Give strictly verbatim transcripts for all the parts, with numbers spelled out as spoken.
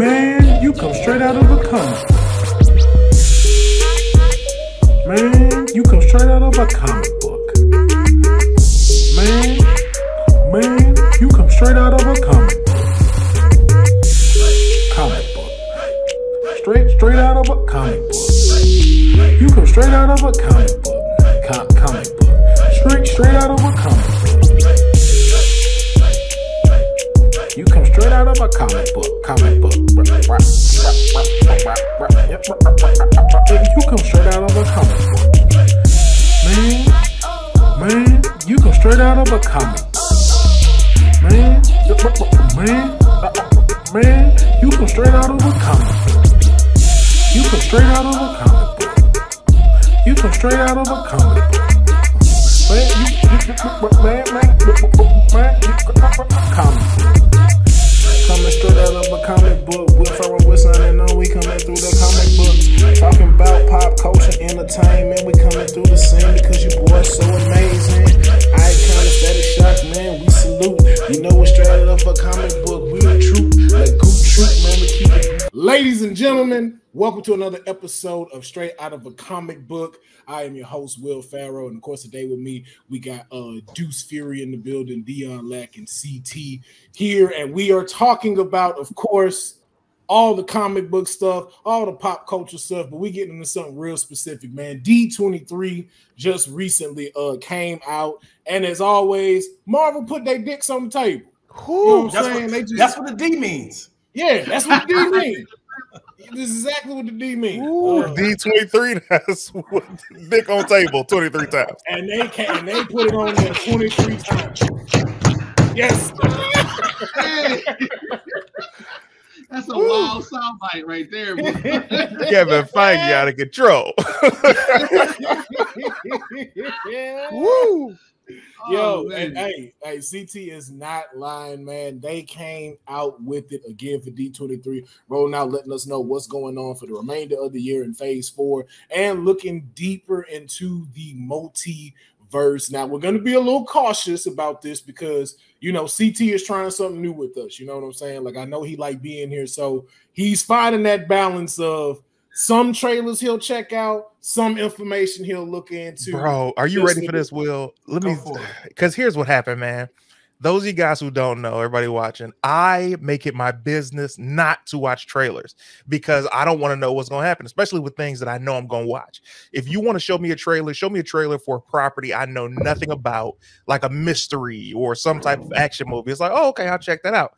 Man, you come straight out of a comic. Man, you come straight out of a comic book. Man, man, you come straight out of a comic book. Comic book. Straight, straight out of a comic book. You come straight out of a comic book. Com comic book. Straight, straight out of a comic book. You come straight out of a comic book, comic book. You come straight out of a comic book. Man, man, you come straight out of a comic book. Man, man, man, you come straight out of a comic book. You come straight out of a comic book. You come straight out of a comic book. Man, you, man, man, man, you comic book. Coming straight out of a comic book. Will Pharaoh, we're signing on. We coming through the comic book. Talking about pop culture, entertainment. We coming through the scene because you boys so amazing. Iconic, static shock, man. We salute. You know we're straight out of a comic book. We the truth, like Goop Troop, man. We keep it. Ladies and gentlemen, welcome to another episode of Straight Out of a Comic Book. I am your host, Will Pharaoh, and of course, today with me, we got uh, Deuce Fury in the building, Dion Lack, and C T here, and we are talking about, of course, all the comic book stuff, all the pop culture stuff, but we getting into something real specific, man. D twenty-three just recently uh, came out, and as always, Marvel put their dicks on the table. Ooh, you know what I'm saying? What, they just, that's what the D means. Yeah, that's what the D means. This is exactly what the D means. Ooh, uh, D twenty-three, that's what dick on table twenty-three times. And they can, and they put it on there twenty-three times. Yes. Hey. That's a Ooh. wild soundbite right there. Kevin Feige out of control. Woo. Yo, oh, and, hey, hey, C T is not lying, man. They came out with it again for D twenty-three, rolling out, letting us know what's going on for the remainder of the year in phase four and looking deeper into the multiverse. Now, we're going to be a little cautious about this because, you know, C T is trying something new with us. You know what I'm saying? Like, I know he like being here, so he's finding that balance of some trailers he'll check out, some information he'll look into. Bro, are you ready for this, Will? Let me, because here's what happened, man. Those of you guys who don't know, everybody watching, I make it my business not to watch trailers because I don't want to know what's going to happen, especially with things that I know I'm going to watch. If you want to show me a trailer, show me a trailer for a property I know nothing about, like a mystery or some type of action movie. It's like, oh, okay, I'll check that out.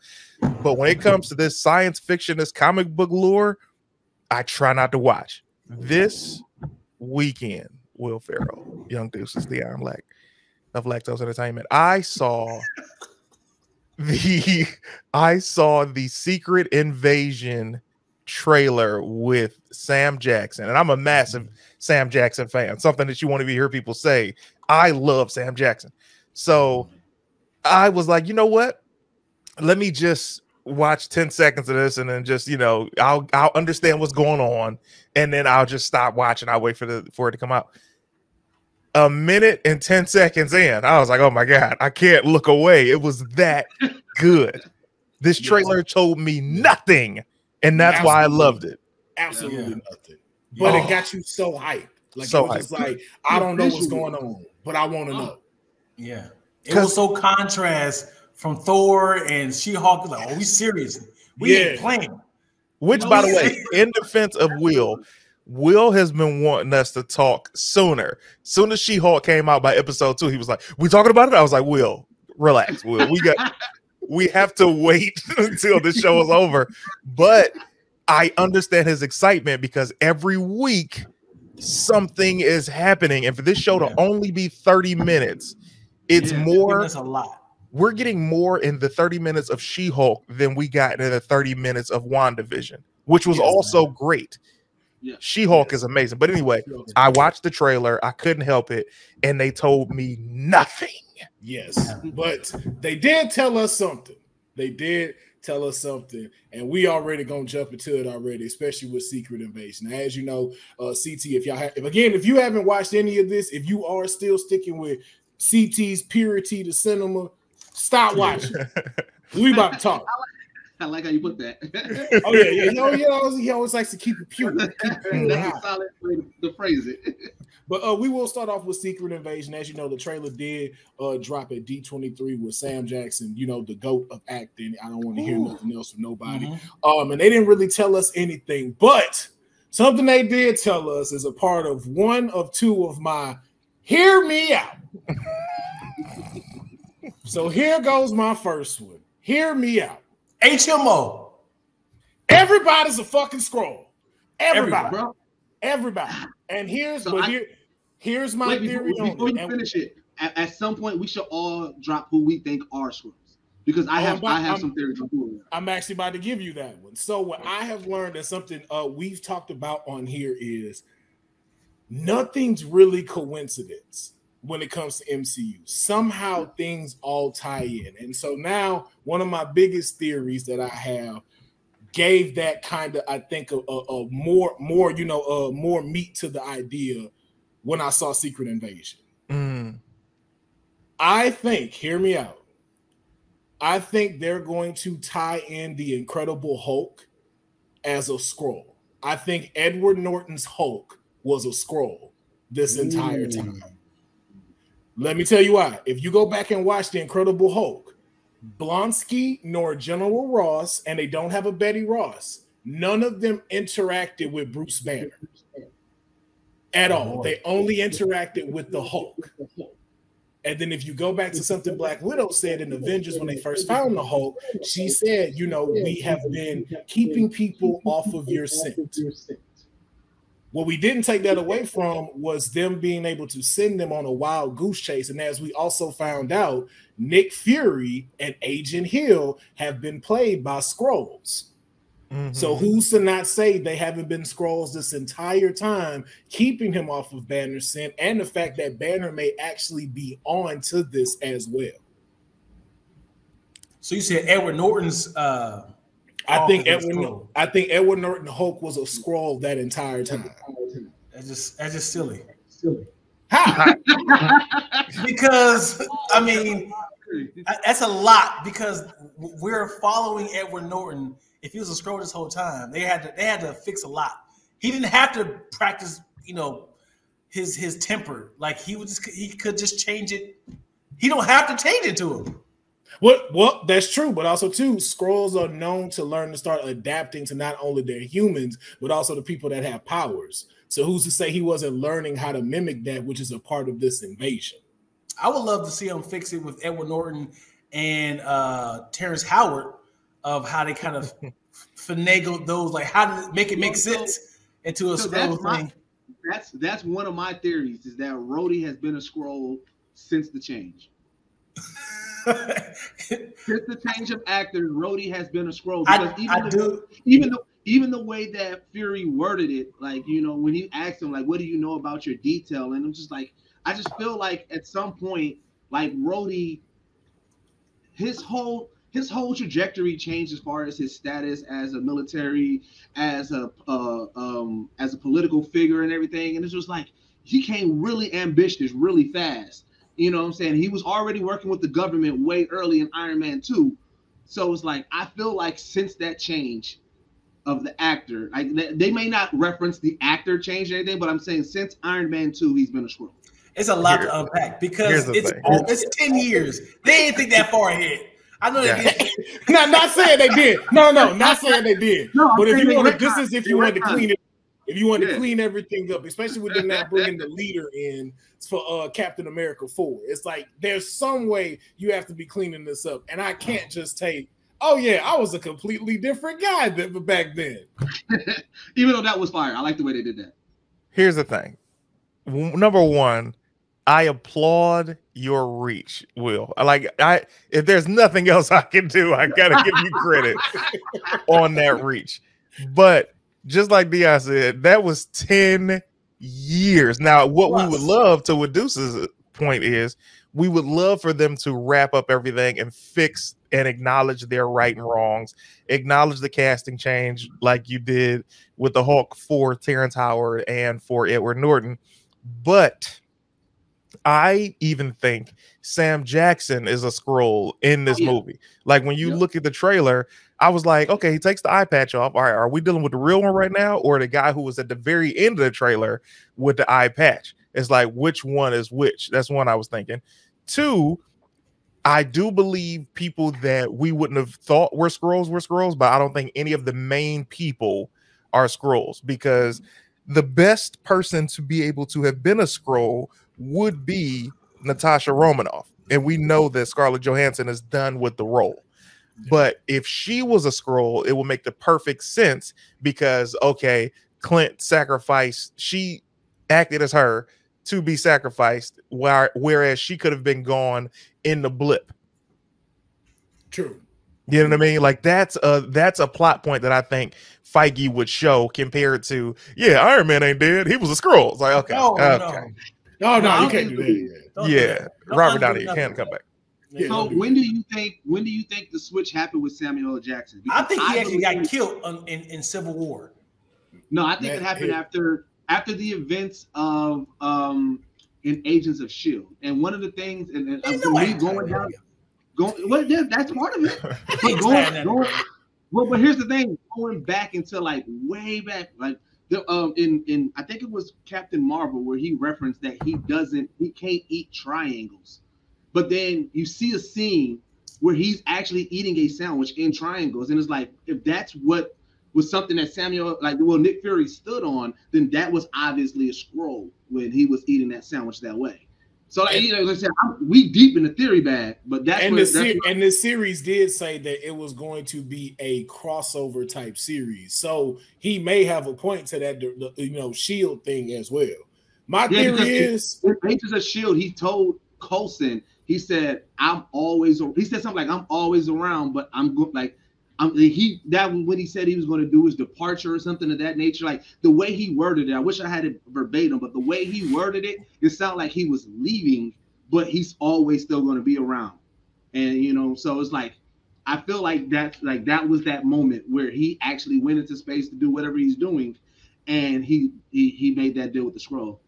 But when it comes to this science fiction, this comic book lore, I try not to watch. This weekend, Will Pharaoh, Young Deuces, Dion Lack of Lactose Entertainment, I saw the I saw the Secret Invasion trailer with Sam Jackson, and I'm a massive Sam Jackson fan. Something that you want to hear people say. I love Sam Jackson, so I was like, you know what? Let me just watch ten seconds of this and then just, you know, I'll I'll understand what's going on and then I'll just stop watching. I'll wait for the for it to come out. A minute and ten seconds in, I was like, oh my God, I can't look away. It was that good. This trailer yeah. told me nothing, and that's absolutely why I loved it. Absolutely yeah. nothing. But oh. it got you so hyped. Like so it was just like, I don't know what's going on, but I want to know. Yeah. It was so contrast from Thor and She-Hulk, like, oh, we serious. We yeah. ain't playing. Which, no, by the way, in defense of Will, Will has been wanting us to talk sooner. Soon as She-Hulk came out by episode two, he was like, we talking about it? I was like, Will, relax, Will. We got, we have to wait until the show is over. But I understand his excitement because every week something is happening. And for this show to yeah. only be thirty minutes, it's yeah, more. That's a lot. We're getting more in the thirty minutes of She-Hulk than we got in the thirty minutes of WandaVision, which was yes, also man. great. Yeah. She-Hulk yes. is amazing. But anyway, I watched the trailer. I couldn't help it. And they told me nothing. Yes, but they did tell us something. They did tell us something. And we already going to jump into it already, especially with Secret Invasion. Now, as you know, uh, C T, if y'all have, if, again, if you haven't watched any of this, if you are still sticking with C T's purity to cinema, stop watching. We about to talk. I like how you put that. Oh yeah, yeah. You know, he always, he always likes to keep it pure. That's a solid way to phrase it. But uh, we will start off with Secret Invasion. As you know, the trailer did uh, drop at D twenty-three with Sam Jackson, you know, the GOAT of acting. I don't want to hear Ooh. nothing else from nobody. Mm-hmm. Um, and they didn't really tell us anything, but something they did tell us is a part of one of two of my hear me out. So here goes my first one. Hear me out. H M O. Everybody's a fucking Skrull. Everybody. Everybody. Everybody. And here's so but I, here, here's my wait, theory before, on before it. Before you finish we, it, at, at some point we should all drop who we think are Skrulls. Because I have about, I have I'm, some theories on who are. I'm actually about to give you that one. So what okay. I have learned is something uh, we've talked about on here is nothing's really coincidence when it comes to M C U. Somehow things all tie in. And so now one of my biggest theories that I have gave that kind of, I think, a, a, a more, more, you know, uh, more meat to the idea when I saw Secret Invasion. Mm. I think, hear me out, I think they're going to tie in the Incredible Hulk as a Skrull. I think Edward Norton's Hulk was a Skrull this entire Ooh. time. Let me tell you why. If you go back and watch The Incredible Hulk, Blonsky nor General Ross, and they don't have a Betty Ross, none of them interacted with Bruce Banner at all. They only interacted with the Hulk. And then if you go back to something Black Widow said in Avengers when they first found the Hulk, she said, you know, we have been keeping people off of your scent. What we didn't take that away from was them being able to send them on a wild goose chase. And as we also found out, Nick Fury and Agent Hill have been played by Skrulls. Mm-hmm. So who's to not say they haven't been Skrulls this entire time, keeping him off of Banner's scent, and the fact that Banner may actually be on to this as well. So you said Edward Norton's... Uh... I think Edward. I think Edward Norton Hulk was a Skrull that entire time. That's just that's just silly. Silly. How? Because I mean, that's a lot. Because we're following Edward Norton. If he was a Skrull this whole time, they had to they had to fix a lot. He didn't have to practice, you know, his his temper. Like he would just he could just change it. He don't have to change it to him. Well, well, that's true, but also too, Skrulls are known to learn to start adapting to not only their humans, but also the people that have powers. So who's to say he wasn't learning how to mimic that, which is a part of this invasion? I would love to see him fix it with Edward Norton and uh, Terrence Howard, of how they kind of finagle those, like how to make it make sense into a so Skrull that's thing. My, that's that's one of my theories, is that Rhodey has been a Skrull since the change. Since the change of actors, Rhodey has been a Skrull. Because I, even, I the, do. even the even the way that Fury worded it, like, you know, when you asked him, like, what do you know about your detail? And I'm just like, I just feel like at some point, like Rhodey, his whole his whole trajectory changed as far as his status as a military, as a uh, um as a political figure and everything. And it's just like he became really ambitious really fast. You know what I'm saying? He was already working with the government way early in Iron Man two. So it's like, I feel like since that change of the actor, like they, they may not reference the actor change or anything, but I'm saying since Iron Man two, he's been a Skrull. It's a lot Here. to unpack because it's all, it's ten years. They didn't think that far ahead. I know yeah. they did. No, not saying they did. No, no, not saying they did. No, but if you want to, this is if you want to clean it. If you want to yeah. clean everything up, especially with them not bringing the leader in for uh, Captain America four, it's like there's some way you have to be cleaning this up. And I can't just take, oh, yeah, I was a completely different guy back then. Even though that was fire. I like the way they did that. Here's the thing. Number one, I applaud your reach, Will. Like, I if there's nothing else I can do, I got to give you credit on that reach. But just like Dion said, that was ten years. Now, what Plus. we would love to Deuce's point is we would love for them to wrap up everything and fix and acknowledge their right and wrongs, acknowledge the casting change like you did with the Hulk for Terrence Howard and for Edward Norton. But I even think Sam Jackson is a Skrull in this oh, yeah. movie. Like when you yeah. look at the trailer, I was like, okay, he takes the eye patch off. All right, are we dealing with the real one right now, or the guy who was at the very end of the trailer with the eye patch? It's like, which one is which? That's one I was thinking. Two, I do believe people that we wouldn't have thought were Skrulls were Skrulls, but I don't think any of the main people are Skrulls, because the best person to be able to have been a Skrull would be Natasha Romanoff, and we know that Scarlett Johansson is done with the role. But if she was a Skrull, it would make the perfect sense, because okay, Clint sacrificed, she acted as her to be sacrificed, where, whereas she could have been gone in the blip. True. You know what I mean? Like that's a that's a plot point that I think Feige would show, compared to yeah, Iron Man ain't dead. He was a Skrull. It's like okay, no, okay, no, no, no, no you can't do that. Don't yeah, do that. Robert Downey can come back. Yeah, so do when do you think when do you think the switch happened with Samuel L. Jackson? Because I think he I actually got killed on, in in Civil War. No, I think that, it happened it, after after the events of um in Agents of S H I E L D. And one of the things, and, and uh, no me going down. Going, well, yeah, that's part of it. But going, going, well, but here's the thing: going back into like way back, like the um, in in I think it was Captain Marvel where he referenced that he doesn't, he can't eat triangles. But then you see a scene where he's actually eating a sandwich in triangles, and it's like, if that's what was something that Samuel, like, well, Nick Fury stood on, then that was obviously a Skrull when he was eating that sandwich that way. So like, you know, like I said, I'm, we deep in the theory bag, but that's and, where, the that's and the series did say that it was going to be a crossover type series, so he may have a point to that, you know, S H I E L D thing as well. My yeah, theory is, in Agents of S H I E L D, he told Coulson, he said, "I'm always," he said something like, "I'm always around," but I'm good, like, I'm he that when he said he was going to do his departure or something of that nature, like the way he worded it, I wish I had it verbatim, but the way he worded it, it sounded like he was leaving, but he's always still going to be around. And you know, so it's like, I feel like that, like that was that moment where he actually went into space to do whatever he's doing, and he he, he made that deal with the Skrull.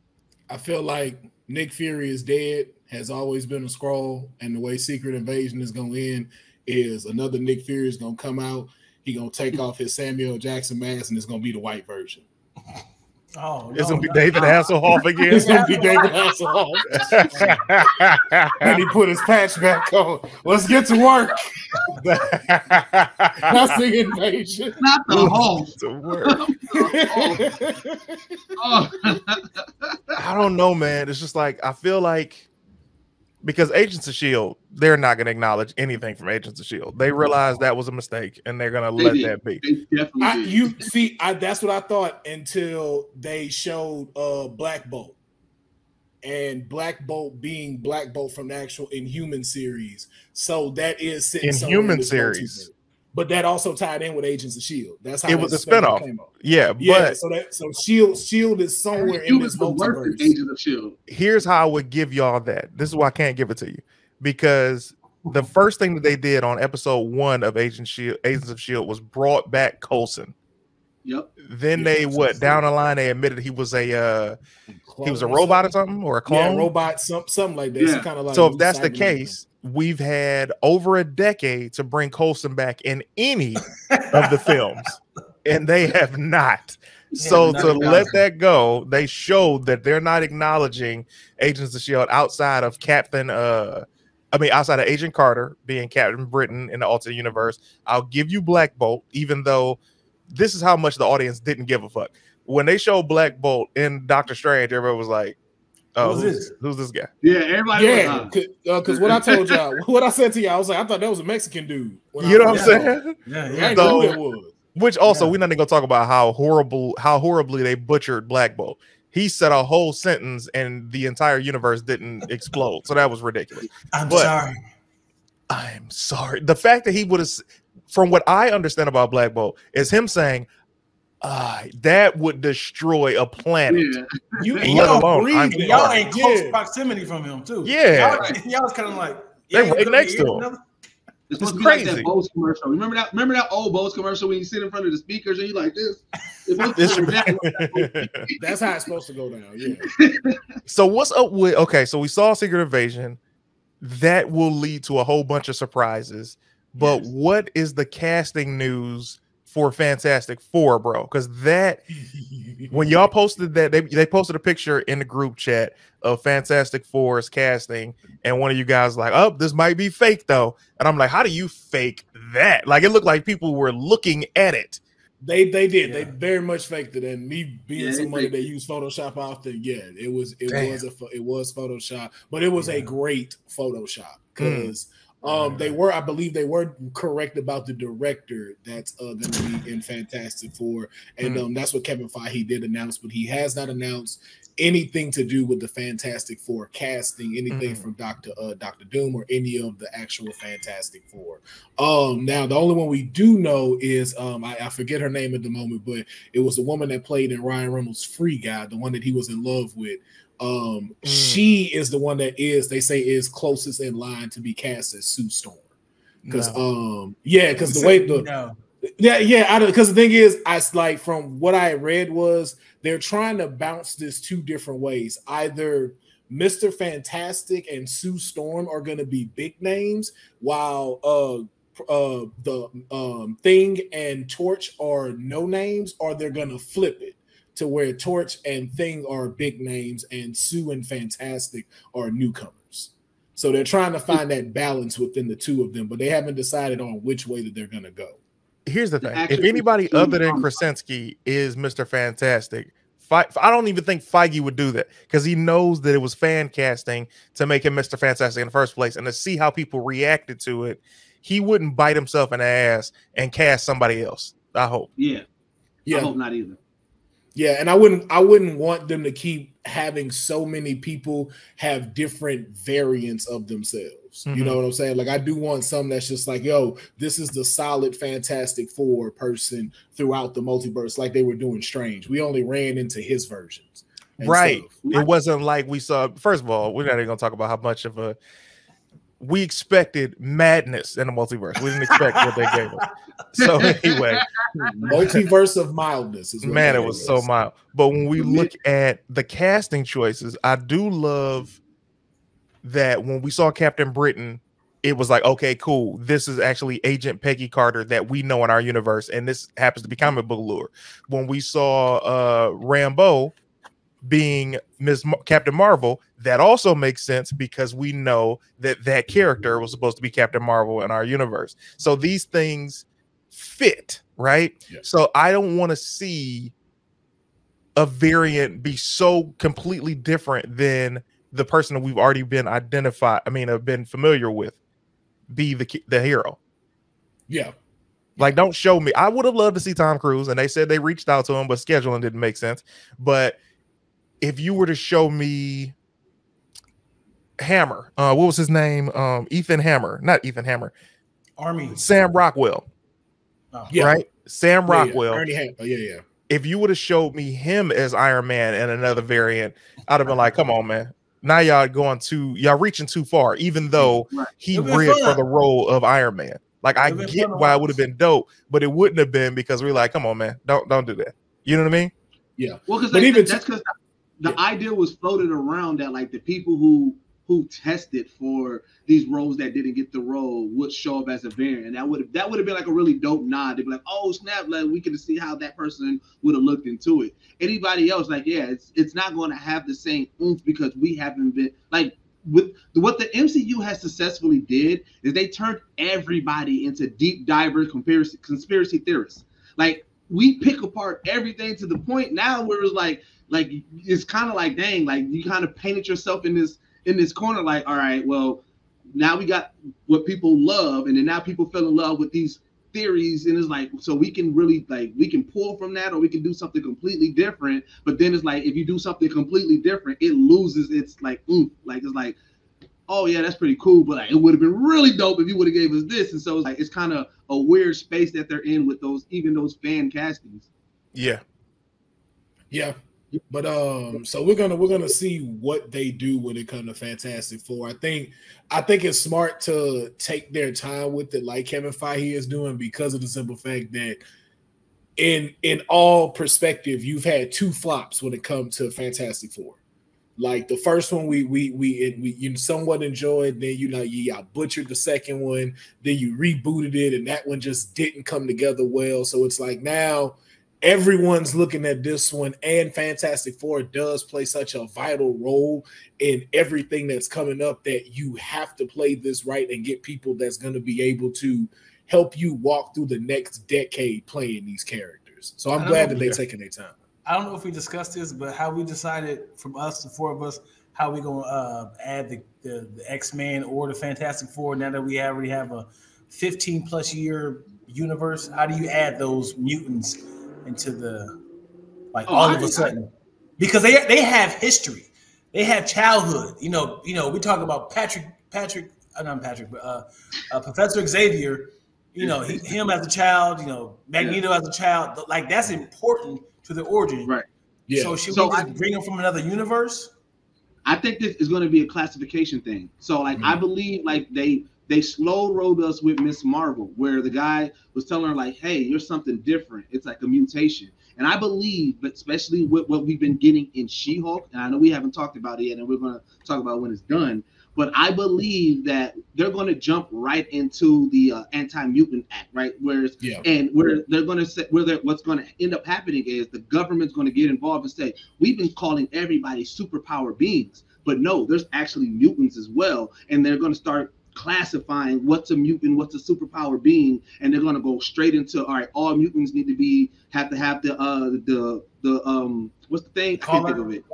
I feel like Nick Fury is dead, has always been a Skrull, and the way Secret Invasion is going to end is another Nick Fury is gonna come out. He gonna take off his Samuel Jackson mask, and it's gonna be the white version. Oh, it's no, gonna be no, David no. Hasselhoff again. It's gonna be David Hasselhoff. And he put his patch back on. Let's get to work. That's the invasion. Not the home. To work. Oh. Oh. I don't know, man. It's just like, I feel like, because Agents of S H I E L D, they're not going to acknowledge anything from Agents of S H I E L D. They realize that was a mistake, and they're going to let did. that be. I, you see, I, that's what I thought until they showed uh, Black Bolt, and Black Bolt being Black Bolt from the actual Inhuman series. So that is sitting Inhuman series, but that also tied in with Agents of S H I E L D. That's how it was a spinoff. Yeah, yeah, but so that so S H I E L D S H I E L D is somewhere in this multiverse. Agents of S H I E L D. Here's how I would give y'all that. This is why I can't give it to you, because the first thing that they did on episode one of Agent Shield, Agents of S H I E L D, was brought back Coulson. Yep. Then they what down the line they admitted he was a uh, he was a robot or something, or a clone, yeah, robot, some something like that. Yeah. Some kind of like, so if that's the case, we've had over a decade to bring Coulson back in any of the films, and they have not. Yeah, so to let that go, they showed that they're not acknowledging Agents of S H I E L D outside of Captain, uh, I mean, outside of Agent Carter being Captain Britain in the alternate universe. I'll give you Black Bolt, even though this is how much the audience didn't give a fuck. When they showed Black Bolt in Doctor Strange, everybody was like, oh, who's this? Who's this guy? Yeah, everybody. Yeah, because uh, what I told y'all, what I said to y'all, I was like, I thought that was a Mexican dude. You know what I'm saying? Yeah, yeah. So, I knew it was. Which also, yeah. we're not even gonna talk about how horrible, how horribly they butchered Black Bolt. He said a whole sentence, and the entire universe didn't explode. So that was ridiculous. I'm but, sorry. I'm sorry. The fact that he would have, from what I understand about Black Bolt, is him saying, Uh, that would destroy a planet. Yeah. You y'all ain't close yeah. proximity from him too. Yeah, y'all was kind of like, yeah, they right next to him. Another? It's supposed it's to be crazy. Like that Bose commercial. Remember that? Remember that old Bose commercial when you sit in front of the speakers and you like this? It's exactly like that. That's how it's supposed to go down. Yeah. So what's up with? Okay, so we saw Secret Invasion. That will lead to a whole bunch of surprises. But yes. What is the casting news for Fantastic Four, bro? Because that when y'all posted that, they they posted a picture in the group chat of Fantastic Four's casting, and one of you guys like, "Oh, this might be fake though." And I'm like, "How do you fake that?" Like it looked like people were looking at it. They they did. Yeah. They very much faked it. And me being yeah, somebody that used Photoshop often, yeah, it was it Damn. was a, it was Photoshop, but it was yeah. a great Photoshop because. Mm. Um, they were, I believe, they were correct about the director that's uh, going to be in Fantastic Four, and um, that's what Kevin Feige did announce. But he has not announced anything to do with the Fantastic Four casting, anything mm. from Doctor uh, Doctor Doom or any of the actual Fantastic Four. Um, now, the only one we do know is um, I, I forget her name at the moment, but it was the woman that played in Ryan Reynolds' Free Guy, the one that he was in love with. Um, mm. She is the one that is they say is closest in line to be cast as Sue Storm because, no. um, yeah, because the way the no. yeah, yeah, I don't because the thing is, I like from what I read was they're trying to bounce this two different ways. Either Mister Fantastic and Sue Storm are going to be big names, while uh, uh, the um Thing and Torch are no names, or they're going to flip it. To where Torch and Thing are big names and Sue and Fantastic are newcomers. So they're trying to find that balance within the two of them, but they haven't decided on which way that they're going to go. Here's the thing. If anybody other than Krasinski is Mister Fantastic, I don't even think Feige would do that because he knows that it was fan casting to make him Mister Fantastic in the first place and to see how people reacted to it, he wouldn't bite himself in the ass and cast somebody else, I hope. Yeah, yeah. I hope not either. Yeah, and I wouldn't I wouldn't want them to keep having so many people have different variants of themselves. Mm-hmm. You know what I'm saying? Like I do want some that's just like, yo, this is the solid Fantastic Four person throughout the multiverse, like they were doing Strange. We only ran into his versions. Right. Stuff. It wasn't like we saw, first of all, we're not even gonna talk about how much of a we expected madness in the multiverse. We didn't expect what they gave us. So anyway, multiverse of mildness is man. It was, was so mild. But when we look at the casting choices, I do love that when we saw Captain Britain, it was like, okay, cool. This is actually Agent Peggy Carter that we know in our universe, and this happens to be comic book lore. When we saw uh, Rambeau being Miss Mar- Captain Marvel, that also makes sense because we know that that character was supposed to be Captain Marvel in our universe. So these things fit, right? Yeah. So I don't want to see a variant be so completely different than the person that we've already been identified, I mean, have been familiar with, be the, the hero. Yeah. Like, don't show me. I would have loved to see Tom Cruise, and they said they reached out to him, but scheduling didn't make sense. But if you were to show me Hammer, uh, what was his name? Um, Ethan Hammer, not Ethan Hammer. Army. Sam Rockwell. Oh, yeah. Right? Sam Rockwell. Yeah, yeah. Oh, yeah, yeah. If you would have showed me him as Iron Man and another variant, I'd have been like, come on, man. Now y'all going too, y'all reaching too far, even though right. he read for the role of Iron Man. Like, I get why it would have been dope, but it wouldn't have been because we we're like, come on, man, don't don't do that. You know what I mean? Yeah. Well, because that's because the yeah. idea was floated around that like the people who who tested for these roles that didn't get the role would show up as a variant, and that would that would have been like a really dope nod. They'd be like, "Oh snap! Like we can see how that person would have looked into it." Anybody else, like, yeah, it's it's not going to have the same oomph because we haven't been like with what the M C U has successfully did is they turned everybody into deep diver conspiracy conspiracy theorists. Like we pick apart everything to the point now where it's like. Like it's kind of like, dang, like you kind of painted yourself in this in this corner. Like, all right, well, now we got what people love, and then now people fell in love with these theories, and it's like, so we can really like we can pull from that, or we can do something completely different. But then it's like, if you do something completely different, it loses its like oomph. Like it's like, oh yeah, that's pretty cool, but like, it would have been really dope if you would have gave us this. And so it's like it's kind of a weird space that they're in with those even those fan castings. Yeah. Yeah. But um, so we're gonna we're gonna see what they do when it comes to Fantastic Four. I think I think it's smart to take their time with it, like Kevin Feige is doing, because of the simple fact that in in all perspective, you've had two flops when it comes to Fantastic Four. Like the first one, we we we we you somewhat enjoyed. Then you know you got butchered the second one. Then you rebooted it, and that one just didn't come together well. So it's like now everyone's looking at this one, and Fantastic Four does play such a vital role in everything that's coming up that you have to play this right and get people that's going to be able to help you walk through the next decade playing these characters. So I'm glad that they're taking their time. I don't know if we discussed this, but how we decided from us, the four of us, how we gonna uh, add the, the, the X-Men or the Fantastic Four now that we already have a fifteen plus year universe. How do you add those mutants into the, like, oh, all I of a sudden? Because they they have history, they have childhood. You know, you know, we talk about Patrick Patrick, uh, not Patrick, but uh, uh, Professor Xavier. You know, he, him as a child. You know, Magneto yeah. as a child. Like that's important to the origin, right? Yeah. So should so we just I, bring them from another universe? I think this is going to be a classification thing. So, like, mm-hmm. I believe, like, they they slow rolled us with Miz Marvel, where the guy was telling her, like, hey, you're something different. It's like a mutation. And I believe, especially with what we've been getting in She-Hulk, and I know we haven't talked about it yet, and we're going to talk about it when it's done, but I believe that they're going to jump right into the uh, Anti-Mutant Act, right? Whereas, yeah. And where they're going to say, where they're, what's going to end up happening is the government's going to get involved and say, we've been calling everybody superpower beings, but no, there's actually mutants as well. And they're going to start classifying what's a mutant, what's a superpower being, and they're going to go straight into, all right, all mutants need to be, have to have the, uh, the, the, um, what's the thing? I can't think of it.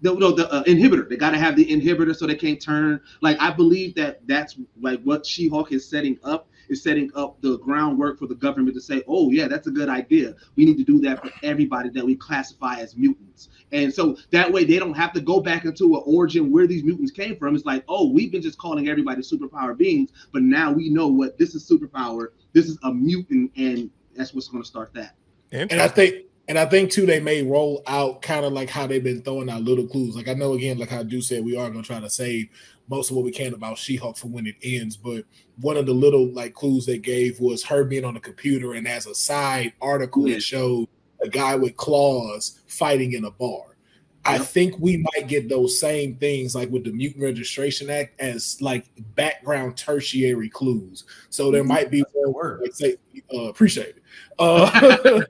No, no, the uh, inhibitor. They got to have the inhibitor so they can't turn. Like, I believe that that's like what She-Hulk is setting up, is setting up the groundwork for the government to say, oh, yeah, that's a good idea. We need to do that for everybody that we classify as mutants. And so that way they don't have to go back into an origin where these mutants came from. It's like, oh, we've been just calling everybody superpower beings, but now we know what this is superpower. This is a mutant, and that's what's going to start that. And I think... And I think, too, they may roll out kind of like how they've been throwing out little clues. Like, I know, again, like how Deuce said, we are going to try to save most of what we can about She-Hulk for when it ends. But one of the little, like, clues they gave was her being on a computer. And as a side article, yeah. it showed a guy with claws fighting in a bar. Yeah. I think we might get those same things, like with the Mutant Registration Act, as, like, background tertiary clues. So there mm-hmm. might be one word. Let's say, uh, appreciate it. Uh,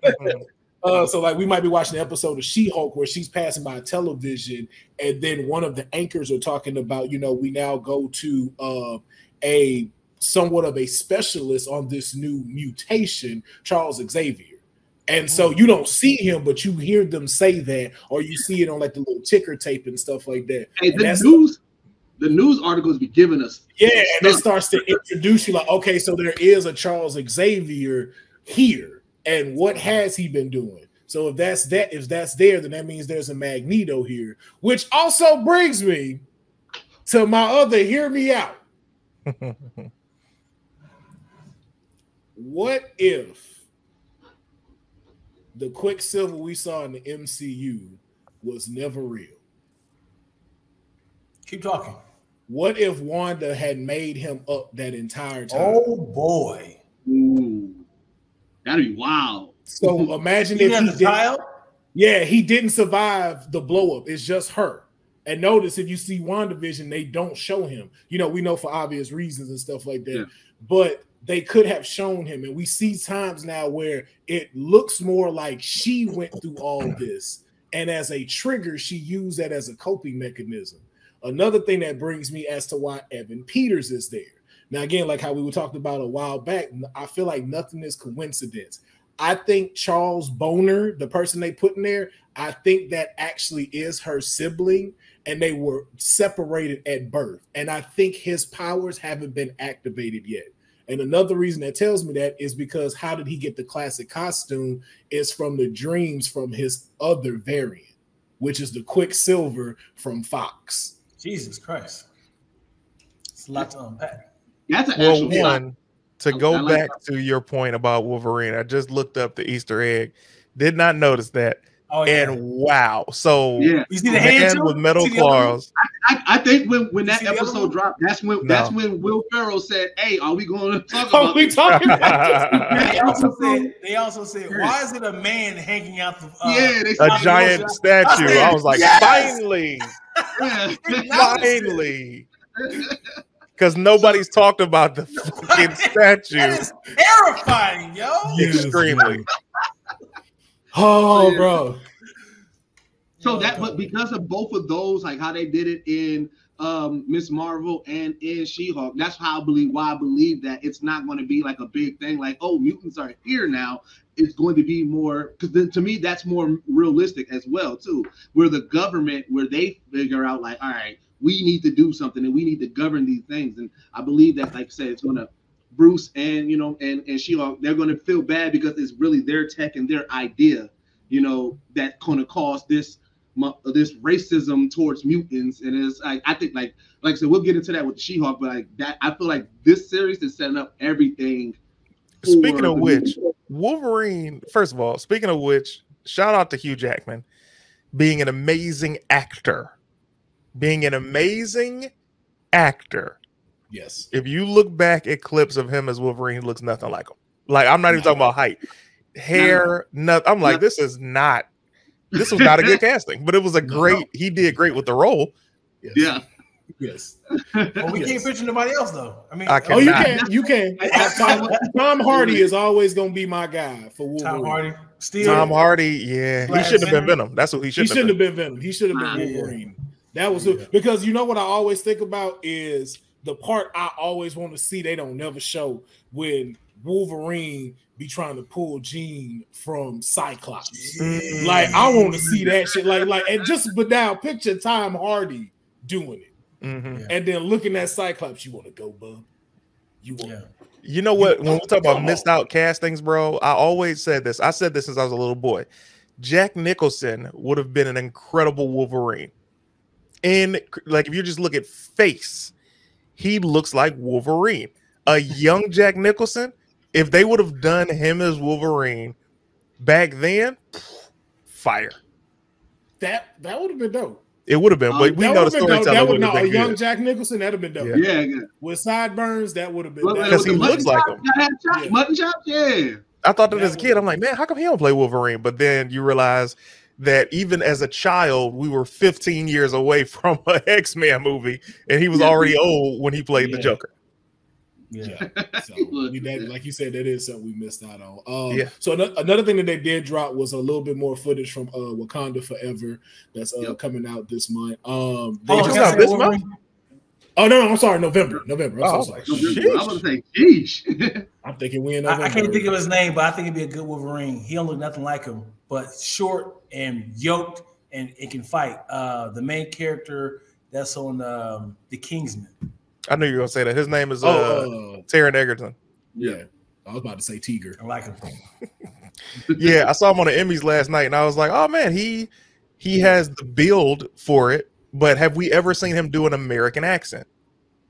Uh, so, like, we might be watching an episode of She-Hulk where she's passing by television, and then one of the anchors are talking about, you know, we now go to uh, a somewhat of a specialist on this new mutation, Charles Xavier. And so you don't see him, but you hear them say that, or you see it on, like, the little ticker tape and stuff like that. Hey, and the that's news. The news articles be giving us. Yeah, and it starts to introduce you, like, okay, so there is a Charles Xavier here. And what has he been doing? So if that's that, if that's there, then that means there's a Magneto here, which also brings me to my other hear me out. What if the Quicksilver we saw in the M C U was never real? Keep talking. What if Wanda had made him up that entire time? Oh, boy. Ooh. That'd be wild. So imagine if he didn't, yeah, he didn't survive the blow up. It's just her. And notice if you see WandaVision, they don't show him. You know, we know for obvious reasons and stuff like that. Yeah. But they could have shown him. And we see times now where it looks more like she went through all this. And as a trigger, she used that as a coping mechanism. Another thing that brings me as to why Evan Peters is there. Now, again, like how we were talking about a while back, I feel like nothing is coincidence. I think Charles Boner, the person they put in there, I think that actually is her sibling, and they were separated at birth. And I think his powers haven't been activated yet. And another reason that tells me that is because how did he get the classic costume is from the dreams from his other variant, which is the Quicksilver from Fox. Jesus Christ. It's a lot to unpack. That's an well, one, point. to go I like back that. to your point about Wolverine, I just looked up the Easter egg. Did not notice that. Oh, yeah. And wow, so yeah. You see the hand with metal claws. I, I, I think when, when that episode dropped, that's when no. that's when Will Pharaoh said, "Hey, are we going to talk about?" Are we talking about this? They also said, they also said, "Why is it a man hanging out the uh, yeah, they a giant the statue?" I, said, I was like, yes! "Finally, finally." Because nobody's talked about the fucking statue. That is terrifying, yo. Extremely. Oh, bro. So that, but because of both of those, like how they did it in um, Miz Marvel and in She-Hulk, that's how I believe why I believe that it's not going to be like a big thing. Like, oh, mutants are here now. It's going to be more, because to me that's more realistic as well too. Where the government, where they figure out like, all right, we need to do something and we need to govern these things. And I believe that, like I said, it's going to Bruce and, you know, and, and She-Hulk, they're going to feel bad because it's really their tech and their idea, you know, that's going to cause this this racism towards mutants. And it's, I, I think, like like I said, we'll get into that with the She-Hulk, but like that, I feel like this series is setting up everything. Speaking of which, movie. Wolverine, first of all, speaking of which, shout out to Hugh Jackman being an amazing actor. Being an amazing actor. Yes. If you look back at clips of him as Wolverine, he looks nothing like him. Like, I'm not even no. talking about height, hair, no. nothing. I'm like, no. this is not, this was not a good casting, but it was a great, no, no. he did great with the role. Yes. Yeah. Yes. Well, we yes. can't picture nobody else, though. I mean, I oh, you can. You can. Tom, Tom Hardy is always going to be my guy for Wolverine. Tom Hardy. Still. Tom Hardy, yeah. He shouldn't have been Venom. That's what he should have been. He shouldn't have been Venom. He should have been ah, Wolverine. Yeah. That was yeah. because you know what I always think about is the part I always want to see they don't never show when Wolverine be trying to pull Jean from Cyclops. Mm. Like I want to see that shit. Like like and just but now picture Tom Hardy doing it, mm-hmm. yeah. and then looking at Cyclops. You want to go, bub? You want? Yeah. You know what? You when we talk about missed out castings, bro, I always said this. I said this since I was a little boy. Jack Nicholson would have been an incredible Wolverine. And like if you just look at face, he looks like Wolverine. A young Jack Nicholson, if they would have done him as Wolverine back then, fire. That that would have been dope. It would have been, but um, we know the storytelling would have been good. A young Jack Nicholson, that'd have been dope. Yeah, yeah. With sideburns, that would have been dope. Because he looks like him. Yeah. Mutton chop, yeah. I thought that as a kid, I'm like, man, how come he don't play Wolverine? But then you realize that even as a child, we were fifteen years away from an X-Men movie, and he was yeah, already yeah. old when he played yeah. the Joker. Yeah. So we, that, like you said, that is something we missed out on. Um, yeah. So another thing that they did drop was a little bit more footage from uh, Wakanda Forever that's uh, yep. coming out this month. Um, they oh, just out this month? Oh, no, no, I'm sorry, November. November. I'm oh, so sorry. November. I was going to say, geez. I'm thinking we in November. I, I can't think of his name, but I think it'd be a good Wolverine. He don't look nothing like him, but short and yoked, and it can fight. Uh, the main character that's on um, the Kingsman. I knew you were going to say that. His name is uh, oh, uh, Taron Egerton. Yeah. I was about to say Tiger. I like him. Yeah, I saw him on the Emmys last night, and I was like, oh, man, he he has the build for it. But have we ever seen him do an American accent?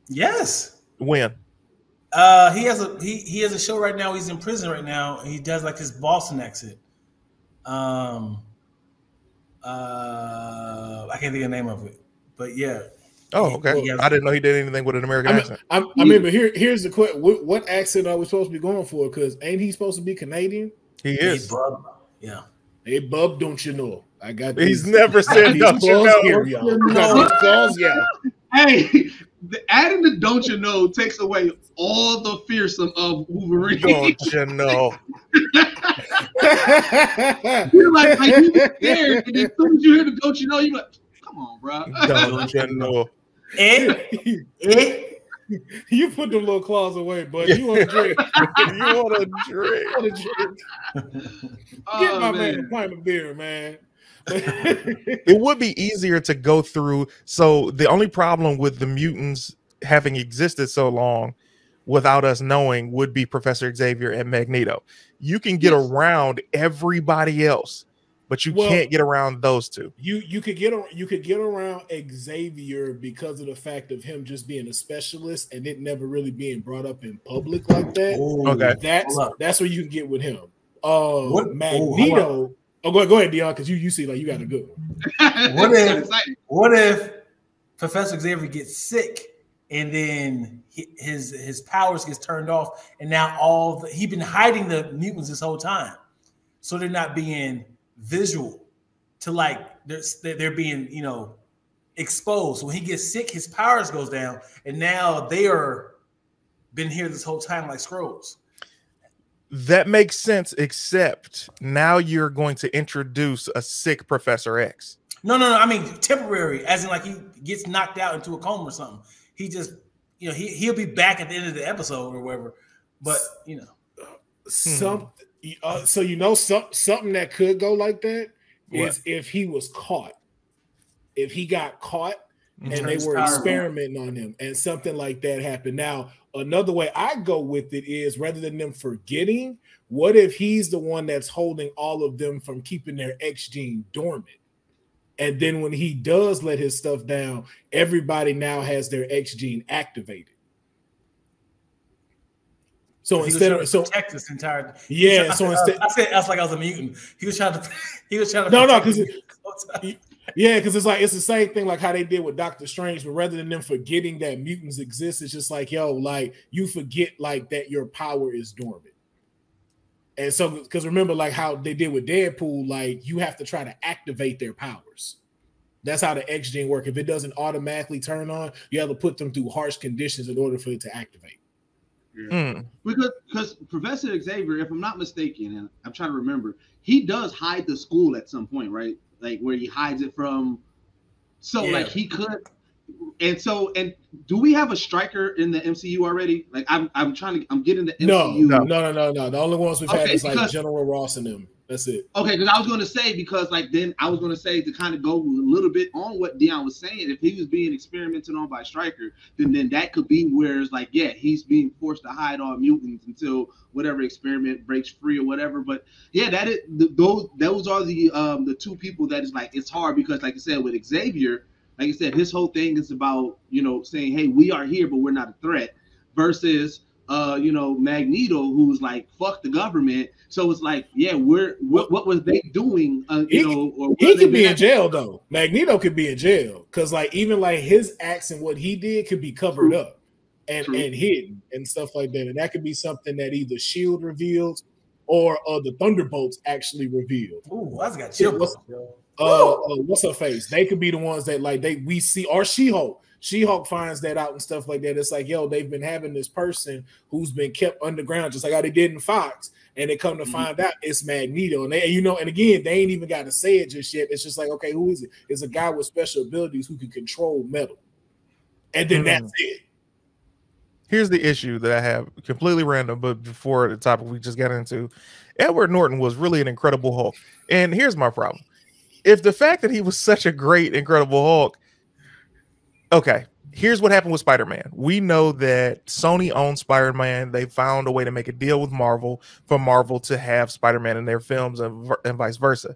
Yes. When? Uh, he has a he he has a show right now. He's in prison right now. He does like his Boston accent. Um, uh, I can't think of the name of it, but yeah. Oh, okay. He, he I didn't know he did anything with an American I mean, accent. I, I mean, but here here's the question: what, what accent are we supposed to be going for? Because ain't he supposed to be Canadian? He is. Hey, bub. Yeah. Hey, bub, don't you know? I got these. He's never said don't you know. Here, no. Balls, yeah. Hey, the, adding the don't you know takes away all the fearsome of Wolverine. Don't you know? You're like, like you get scared, and then as soon as you hear the don't you know, you're like, come on, bro. Don't you know? Eh? Eh? You put them little claws away, but you want to drink. You want to drink. Want to drink. Oh, get my man. man a pint of beer, man. It would be easier to go through. So the only problem with the mutants having existed so long without us knowing would be Professor Xavier and Magneto. You can get yes. around everybody else, but you well, can't get around those two. You you could get you could get around Xavier because of the fact of him just being a specialist and it never really being brought up in public like that. Ooh, okay, that's that's where you can get with him. Uh, what? Magneto. Ooh, Oh, go, go ahead, Dion, because you you see like you got a good one. What if what if Professor Xavier gets sick and then his his powers gets turned off, and now all the, he's been hiding the mutants this whole time, so they're not being visual to like they're they're being you know exposed. So when he gets sick, his powers goes down, and now they are been here this whole time like Skrulls. That makes sense, except now you're going to introduce a sick Professor X. No, no, no. I mean temporary, as in like he gets knocked out into a coma or something. He just, you know, he he'll be back at the end of the episode or whatever. But you know, some hmm. uh, so you know some, something that could go like that what? is if he was caught, if he got caught, and they were experimenting on him, and something like that happened. Now, another way I go with it is rather than them forgetting, what if he's the one that's holding all of them from keeping their X gene dormant? And then when he does let his stuff down, everybody now has their X gene activated. So instead of so protect this entire yeah, so instead I said that's like I was a mutant. He was trying to he was trying to no no because yeah, because it's like it's the same thing like how they did with Doctor Strange, but rather than them forgetting that mutants exist, it's just like yo, like you forget like that your power is dormant. And so because remember like how they did with Deadpool, like you have to try to activate their powers. That's how the X gene works. If it doesn't automatically turn on, you have to put them through harsh conditions in order for it to activate. Yeah. Mm. Because because Professor Xavier, if I'm not mistaken, and I'm trying to remember, he does hide the school at some point, right? Like where he hides it from. So yeah. like he could, and so and do we have a striker in the M C U already? Like I'm I'm trying to I'm getting the M C U. No, no, no, no, no. The only ones we've okay, had is like General Ross and them. That's it. Okay, because I was going to say because like then I was going to say to kind of go a little bit on what Dion was saying. If he was being experimented on by Stryker, then then that could be where it's like yeah he's being forced to hide all mutants until whatever experiment breaks free or whatever. But yeah, that is th those those are the um the two people that is like it's hard because like I said with Xavier, like I said his whole thing is about you know saying hey we are here but we're not a threat versus. Uh, you know, Magneto, who's like, fuck the government. So it's like, yeah, we're what, what was they doing? Uh, you he, know, or he could be in jail though. Magneto could be in jail because, like, even like his acts and what he did could be covered True. up and True. and hidden and stuff like that. And that could be something that either S H I E L D reveals or uh, the Thunderbolts actually revealed. Ooh, I just got chills. Uh, uh, what's her face? They could be the ones that like they we see or She-Hulk. She-Hulk finds that out and stuff like that. It's like, yo, they've been having this person who's been kept underground, just like how they did in Fox. And they come to mm-hmm. find out it's Magneto. And they, you know, and again, they ain't even got to say it just yet. It's just like, okay, who is it? It's a guy with special abilities who can control metal. And then mm-hmm. that's it. Here's the issue that I have, completely random, but before the topic we just got into, Edward Norton was really an Incredible Hulk. And here's my problem. If the fact that he was such a great Incredible Hulk, okay, here's what happened with Spider-Man. We know that Sony owns Spider-Man. They found a way to make a deal with Marvel for Marvel to have Spider-Man in their films and, and vice versa.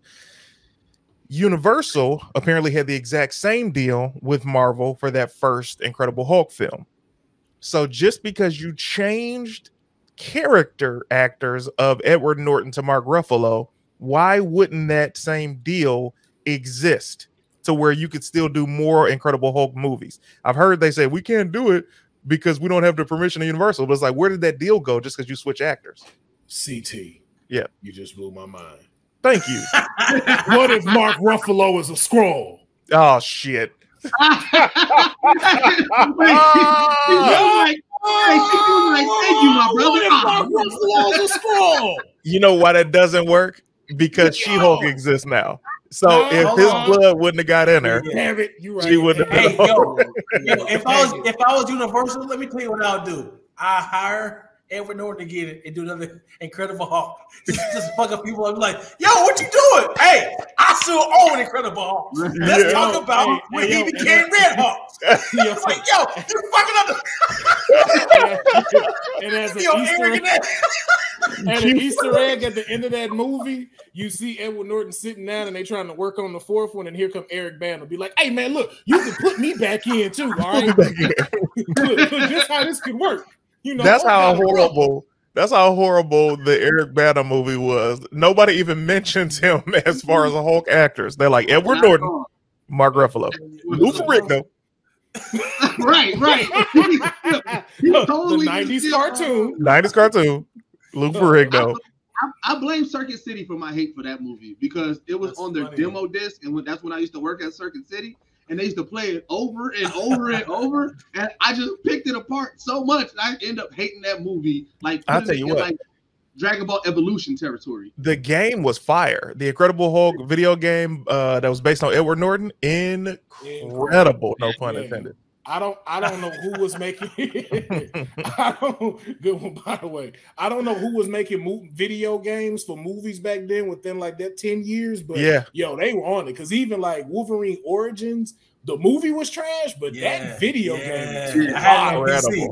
Universal apparently had the exact same deal with Marvel for that first Incredible Hulk film. So just because you changed character actors of Edward Norton to Mark Ruffalo, why wouldn't that same deal exist? To where you could still do more Incredible Hulk movies. I've heard they say we can't do it because we don't have the permission of Universal. But it's like, where did that deal go? Just because you switch actors? C T. Yeah, you just blew my mind. Thank you. What if Mark Ruffalo is a Skrull? Oh shit! You know why that doesn't work? Because She-Hulk exists now. So no, if his on. blood wouldn't have got in her, damn it, you right. she wouldn't hey, have. Yo, if I was if I was Universal, let me tell you what I'll do. I hire Edward Norton to get it and do another Incredible Hulk. Just, just fuck up people. I'm like, yo, what you doing? Hey, I still own Incredible Hulk. Let's yeah, talk yo, about hey, when hey, he yo, became yo. Red Hulk. I was like, yo, you fucking up the and as yo, an Easter egg, and an Easter egg at the end of that movie, you see Edward Norton sitting down and they trying to work on the fourth one, and here come Eric Bana. Be like, hey man, look, you can put me back in too. All right, look, look, this how this could work. You know, that's how horrible That's how horrible the Eric Bana movie was. Nobody even mentions him as far as a Hulk actors. They're like Edward Norton, Mark Ruffalo, Lou Ferrigno. Right, right. Totally the nineties cartoon. nineties cartoon. Lou Ferrigno. I, I blame Circuit City for my hate for that movie because it was that's on their funny. demo disc, and when, that's when I used to work at Circuit City, and they used to play it over and over and over, and I just picked it apart so much, I end up hating that movie. Like I'll tell you what, like Dragon Ball Evolution territory. The game was fire. The Incredible Hulk video game uh, that was based on Edward Norton, incredible. No pun intended. I don't I don't know who was making I don't good one by the way. I don't know who was making mo video games for movies back then within like that ten years, but yeah, yo, they were on it because even like Wolverine Origins, the movie was trash, but yeah, that video yeah. game was I had it on P C.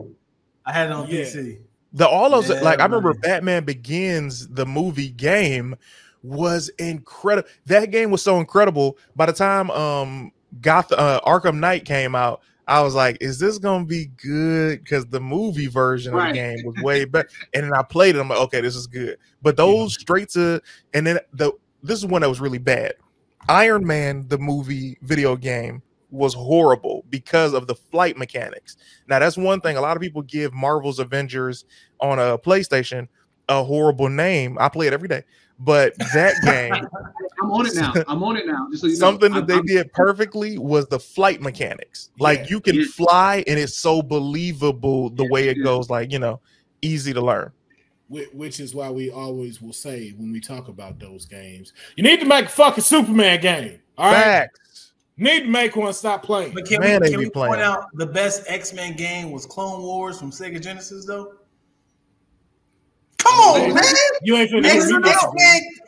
I had it on yeah. P C. The all those yeah, like I remember man. Batman Begins, the movie game was incredible. That game was so incredible. By the time um Gotham uh, Arkham Knight came out, I was like, is this going to be good? Because the movie version right. of the game was way better. And then I played it. I'm like, okay, this is good. But those yeah. straight to, and then the this is one that was really bad. Iron Man, the movie video game, was horrible because of the flight mechanics. Now, that's one thing. A lot of people give Marvel's Avengers on a PlayStation a horrible name. I play it every day. But that game. I'm on it now. I'm on it now. Just so you something know, that I'm, they I'm, did perfectly was the flight mechanics. Yeah, like you can yeah. fly and it's so believable the yeah, way it yeah. goes. Like, you know, easy to learn. Which is why we always will say when we talk about those games, you need to make a fucking Superman game. All right. Facts. Need to make one. Stop playing. But can Man, we, can we playing. point out the best X-Men game was Clone Wars from Sega Genesis though? Come on, man! You ain't finna hear me disagree.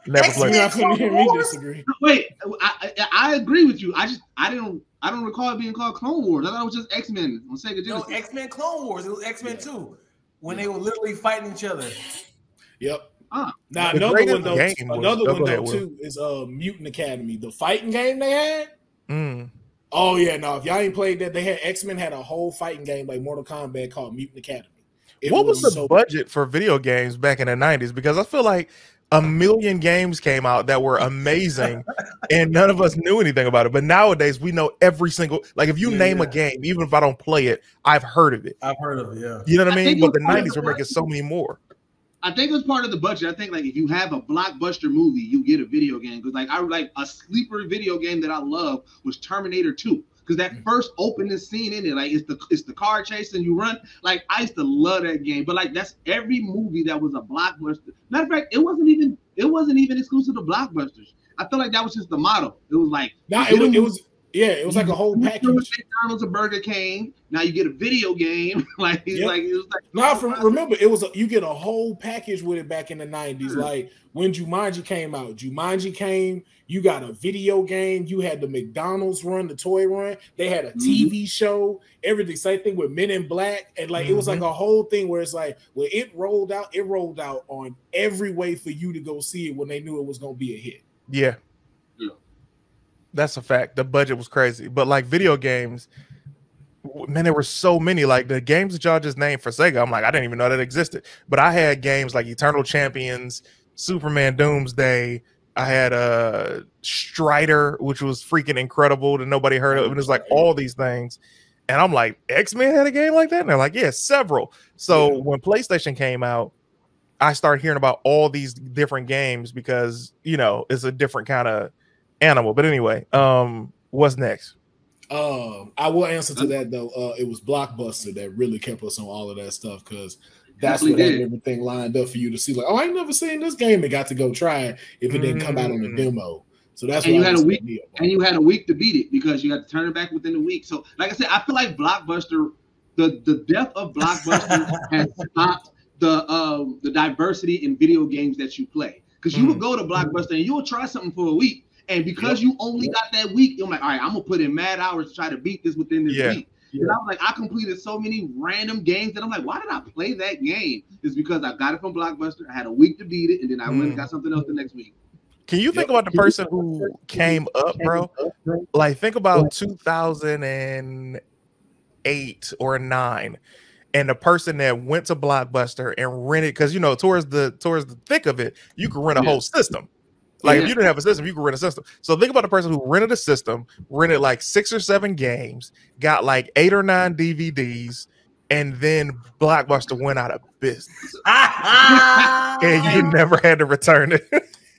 Never You're not finna hear me disagree. Wait, I, I I agree with you. I just I didn't I don't recall it being called Clone Wars. I thought it was just X Men on Sega Genesis. No, X Men Clone Wars. It was X Men yeah. Two when yeah. they were literally fighting each other. Yep. Ah. Now the another one though, another one though too is uh Mutant Academy, the fighting game they had. Mm. Oh yeah, no, if y'all ain't played that, they had X Men had a whole fighting game like Mortal Kombat called Mutant Academy. It what was, was the so budget for video games back in the nineties? Because I feel like a million games came out that were amazing and none of us knew anything about it. But nowadays we know every single, like if you yeah, name yeah. a game, even if I don't play it, I've heard of it. I've heard of it, yeah. You know what I mean? But the nineties were making so many more. I think it was part of the budget. I think like if you have a blockbuster movie, you get a video game. Because like I like a sleeper video game that I love was Terminator two. Because that first opening scene in it, like it's the it's the car chase and you run. Like I used to love that game, but like that's every movie that was a blockbuster. Matter of fact, it wasn't even it wasn't even exclusive to blockbusters. I feel like that was just the model. It was like nah, it, was, it was yeah, it was like a whole package. McDonald's, a Burger King. Now you get a video game. like yep. like it was like now. From, remember, it was a, you get a whole package with it back in the nineties. Yeah. Like when Jumanji came out, Jumanji came. You got a video game. You had the McDonald's run, the toy run. They had a T V show. Everything. Same thing with Men in Black. And like mm-hmm. it was like a whole thing where it's like when it rolled out, it rolled out on every way for you to go see it when they knew it was going to be a hit. Yeah. yeah, that's a fact. The budget was crazy, but like video games, man, there were so many. Like the games that y'all just named for Sega, I'm like, I didn't even know that existed. But I had games like Eternal Champions, Superman Doomsday. I had a uh, Strider, which was freaking incredible that nobody heard of. And it was like all these things. And I'm like, X-Men had a game like that? And they're like, yeah, several. So yeah. when PlayStation came out, I started hearing about all these different games because, you know, it's a different kind of animal. But anyway, um, what's next? Um, I will answer to that, though. Uh, it was Blockbuster that really kept us on all of that stuff because that's what had everything lined up for you to see. Like, oh, I ain't never seen this game. It got to go try it if it didn't come out on the demo. So that's and you had a week, and you had a week to beat it because you had to turn it back within a week. So, like I said, I feel like Blockbuster, the the death of Blockbuster has stopped the um, the diversity in video games that you play. Because you mm. would go to Blockbuster and you would try something for a week, and because yep. you only yep. got that week, you're like, all right, I'm gonna put in mad hours to try to beat this within this yeah. week. Yeah. And I was like, I completed so many random games that I'm like, why did I play that game? It's because I got it from Blockbuster. I had a week to beat it, and then I mm. went and got something else the next week. Can you think yep. about the person who came up, bro? Like, think about two thousand eight or nine. And the person that went to Blockbuster and rented, because you know, towards the towards the thick of it, you could rent a yeah. whole system. Like yeah. if you didn't have a system, you could rent a system. So think about the person who rented a system, rented like six or seven games, got like eight or nine D V Ds, and then Blockbuster went out of business, and you never had to return it.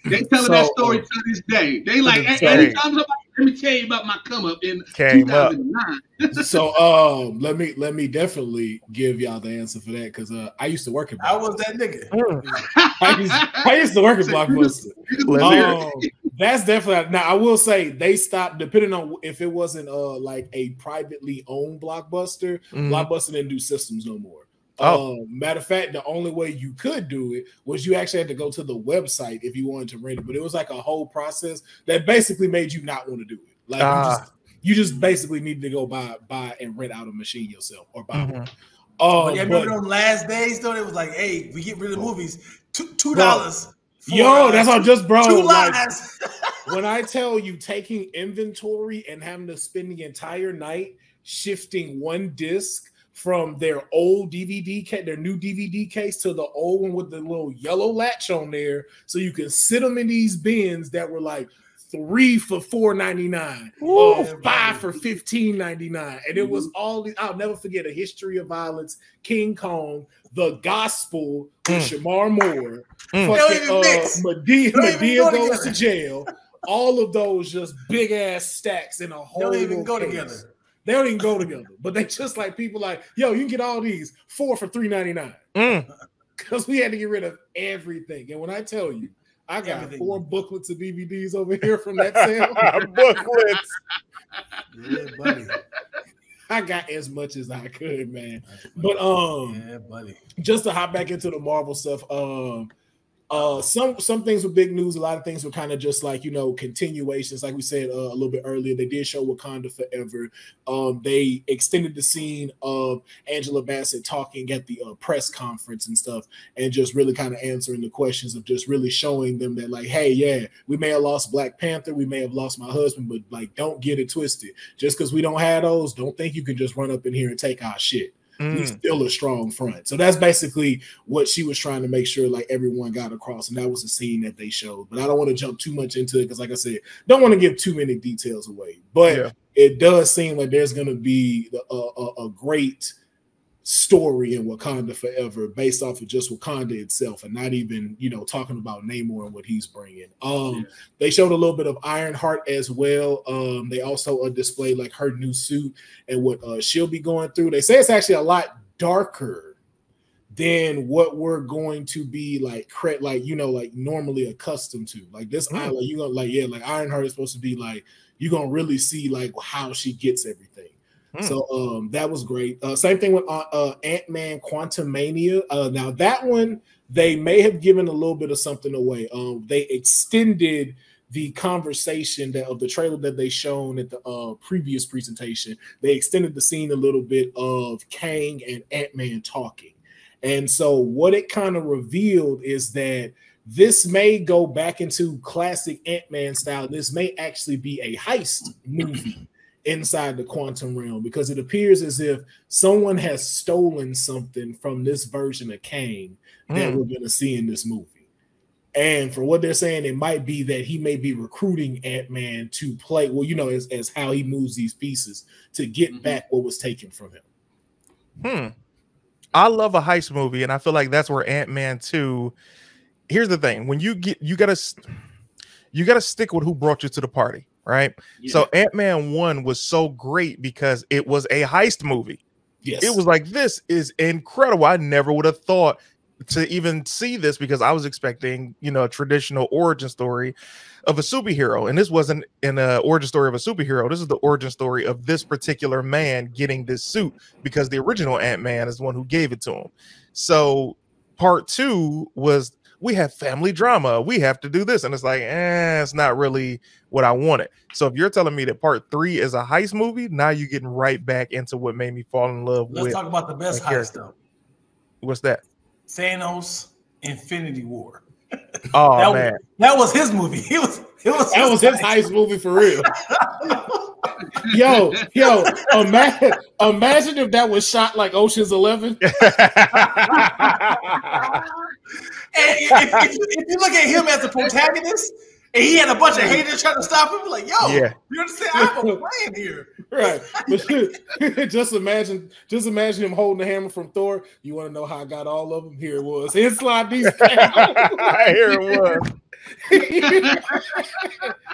They telling so, that story to this day. They like anytime somebody let me tell you about my come up in two thousand nine. So um, let me let me definitely give y'all the answer for that because uh, I used to work at Blockbuster. I was that nigga. I, used, I used to work at Blockbuster. Um, that's definitely now. I will say they stopped depending on if it wasn't uh like a privately owned Blockbuster. Mm. Blockbuster didn't do systems no more. Oh, um, matter of fact, the only way you could do it was you actually had to go to the website if you wanted to rent it. But it was like a whole process that basically made you not want to do it. Like uh, you, just, you just basically needed to go buy buy and rent out a machine yourself or buy mm-hmm. one. Oh, um, yeah, remember those last days though? It was like, hey, we get rid of movies. Two two dollars. Yo, that's all just bro. Two like, lives. When I tell you taking inventory and having to spend the entire night shifting one disc from their old D V D case, their new D V D case to the old one with the little yellow latch on there, so you can sit them in these bins that were like three for four ninety-nine, or five for fifteen ninety-nine. And it was all these, I'll never forget, A History of Violence, King Kong, The Gospel with mm. Shamar Moore, mm. fucking, uh, Medea, Medea goes to jail, all of those just big ass stacks in a whole They don't even go case. together. They don't even go together, but they just like people like, yo, you can get all these four for three ninety-nine. Mm. Because we had to get rid of everything. And when I tell you, I got everything. four booklets of D V Ds over here from that sale. Booklets. Yeah, buddy. I got as much as I could, man. But um, yeah, buddy. Just to hop back into the Marvel stuff, um, Uh, some some things were big news. A lot of things were kind of just like, you know, continuations. Like we said uh, a little bit earlier, they did show Wakanda Forever. Um, they extended the scene of Angela Bassett talking at the uh, press conference and stuff, and just really kind of answering the questions of just really showing them that like, hey, yeah, we may have lost Black Panther, we may have lost my husband, but like, don't get it twisted. Just because we don't have those, don't think you can just run up in here and take our shit. Mm. He's still a strong front. So that's basically what she was trying to make sure like everyone got across, and that was the scene that they showed. But I don't want to jump too much into it because like I said, don't want to give too many details away. But yeah. It does seem like there's going to be a, a, a great story in Wakanda Forever based off of just Wakanda itself, and not even, you know, talking about Namor and what he's bringing. Um, yeah. They showed a little bit of Ironheart as well. Um, they also uh, displayed like her new suit and what uh, she'll be going through. They say it's actually a lot darker than what we're going to be like, cre like you know, like normally accustomed to. Like this, mm. island, you gonna like yeah, like Ironheart is supposed to be like you're gonna really see like how she gets everything. So um, that was great. Uh, same thing with uh, uh, Ant-Man Quantumania. Uh, now that one, they may have given a little bit of something away. Um, they extended the conversation that of the trailer that they shown at the uh, previous presentation. They extended the scene a little bit of Kang and Ant-Man talking. And so what it kind of revealed is that this may go back into classic Ant-Man style. This may actually be a heist movie inside the quantum realm, because it appears as if someone has stolen something from this version of Kang that mm. we're going to see in this movie. And for what they're saying, it might be that he may be recruiting Ant-Man to play, well, you know, as, as how he moves these pieces to get mm -hmm. back what was taken from him. Hmm. I love a heist movie, and I feel like that's where Ant-Man two, here's the thing, when you get, you gotta, you gotta stick with who brought you to the party. Right. Yeah. So Ant-Man one was so great because it was a heist movie. Yes. It was like, this is incredible. I never would have thought to even see this because I was expecting, you know, a traditional origin story of a superhero. And this wasn't an uh, origin story of a superhero. This is the origin story of this particular man getting this suit, because the original Ant-Man is the one who gave it to him. So part two was, we have family drama, we have to do this. And it's like, eh, it's not really what I wanted. So if you're telling me that part three is a heist movie, now you're getting right back into what made me fall in love Let's with. Let's talk about the best heist, though. What's that? Thanos, Infinity War. Oh, that man. Was, that was his movie. It was, it was, that was his heist movie for real. Yo, yo, imagine, imagine if that was shot like Ocean's Eleven. And if, if, you, if you look at him as the protagonist, and he had a bunch of haters trying to stop him, like, yo, yeah. you understand? I'm playing here. Right. But just imagine, just imagine him holding the hammer from Thor. You want to know how I got all of them? Here it was. Here slide these Here it was.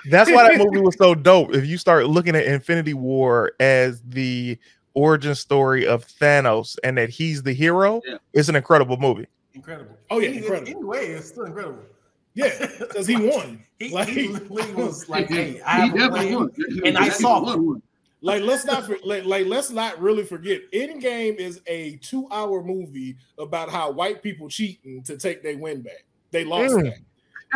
That's why that movie was so dope. If you start looking at Infinity War as the origin story of Thanos and that he's the hero, yeah. it's an incredible movie. Incredible. Oh yeah, incredible. Anyway, it's still incredible. Yeah, because he won. He, like, he literally was like, "Hey, I have a won," and I saw him. Like, let's not for, like, like let's not really forget. Endgame is a two-hour movie about how white people cheating to take their win back. They lost mm. that.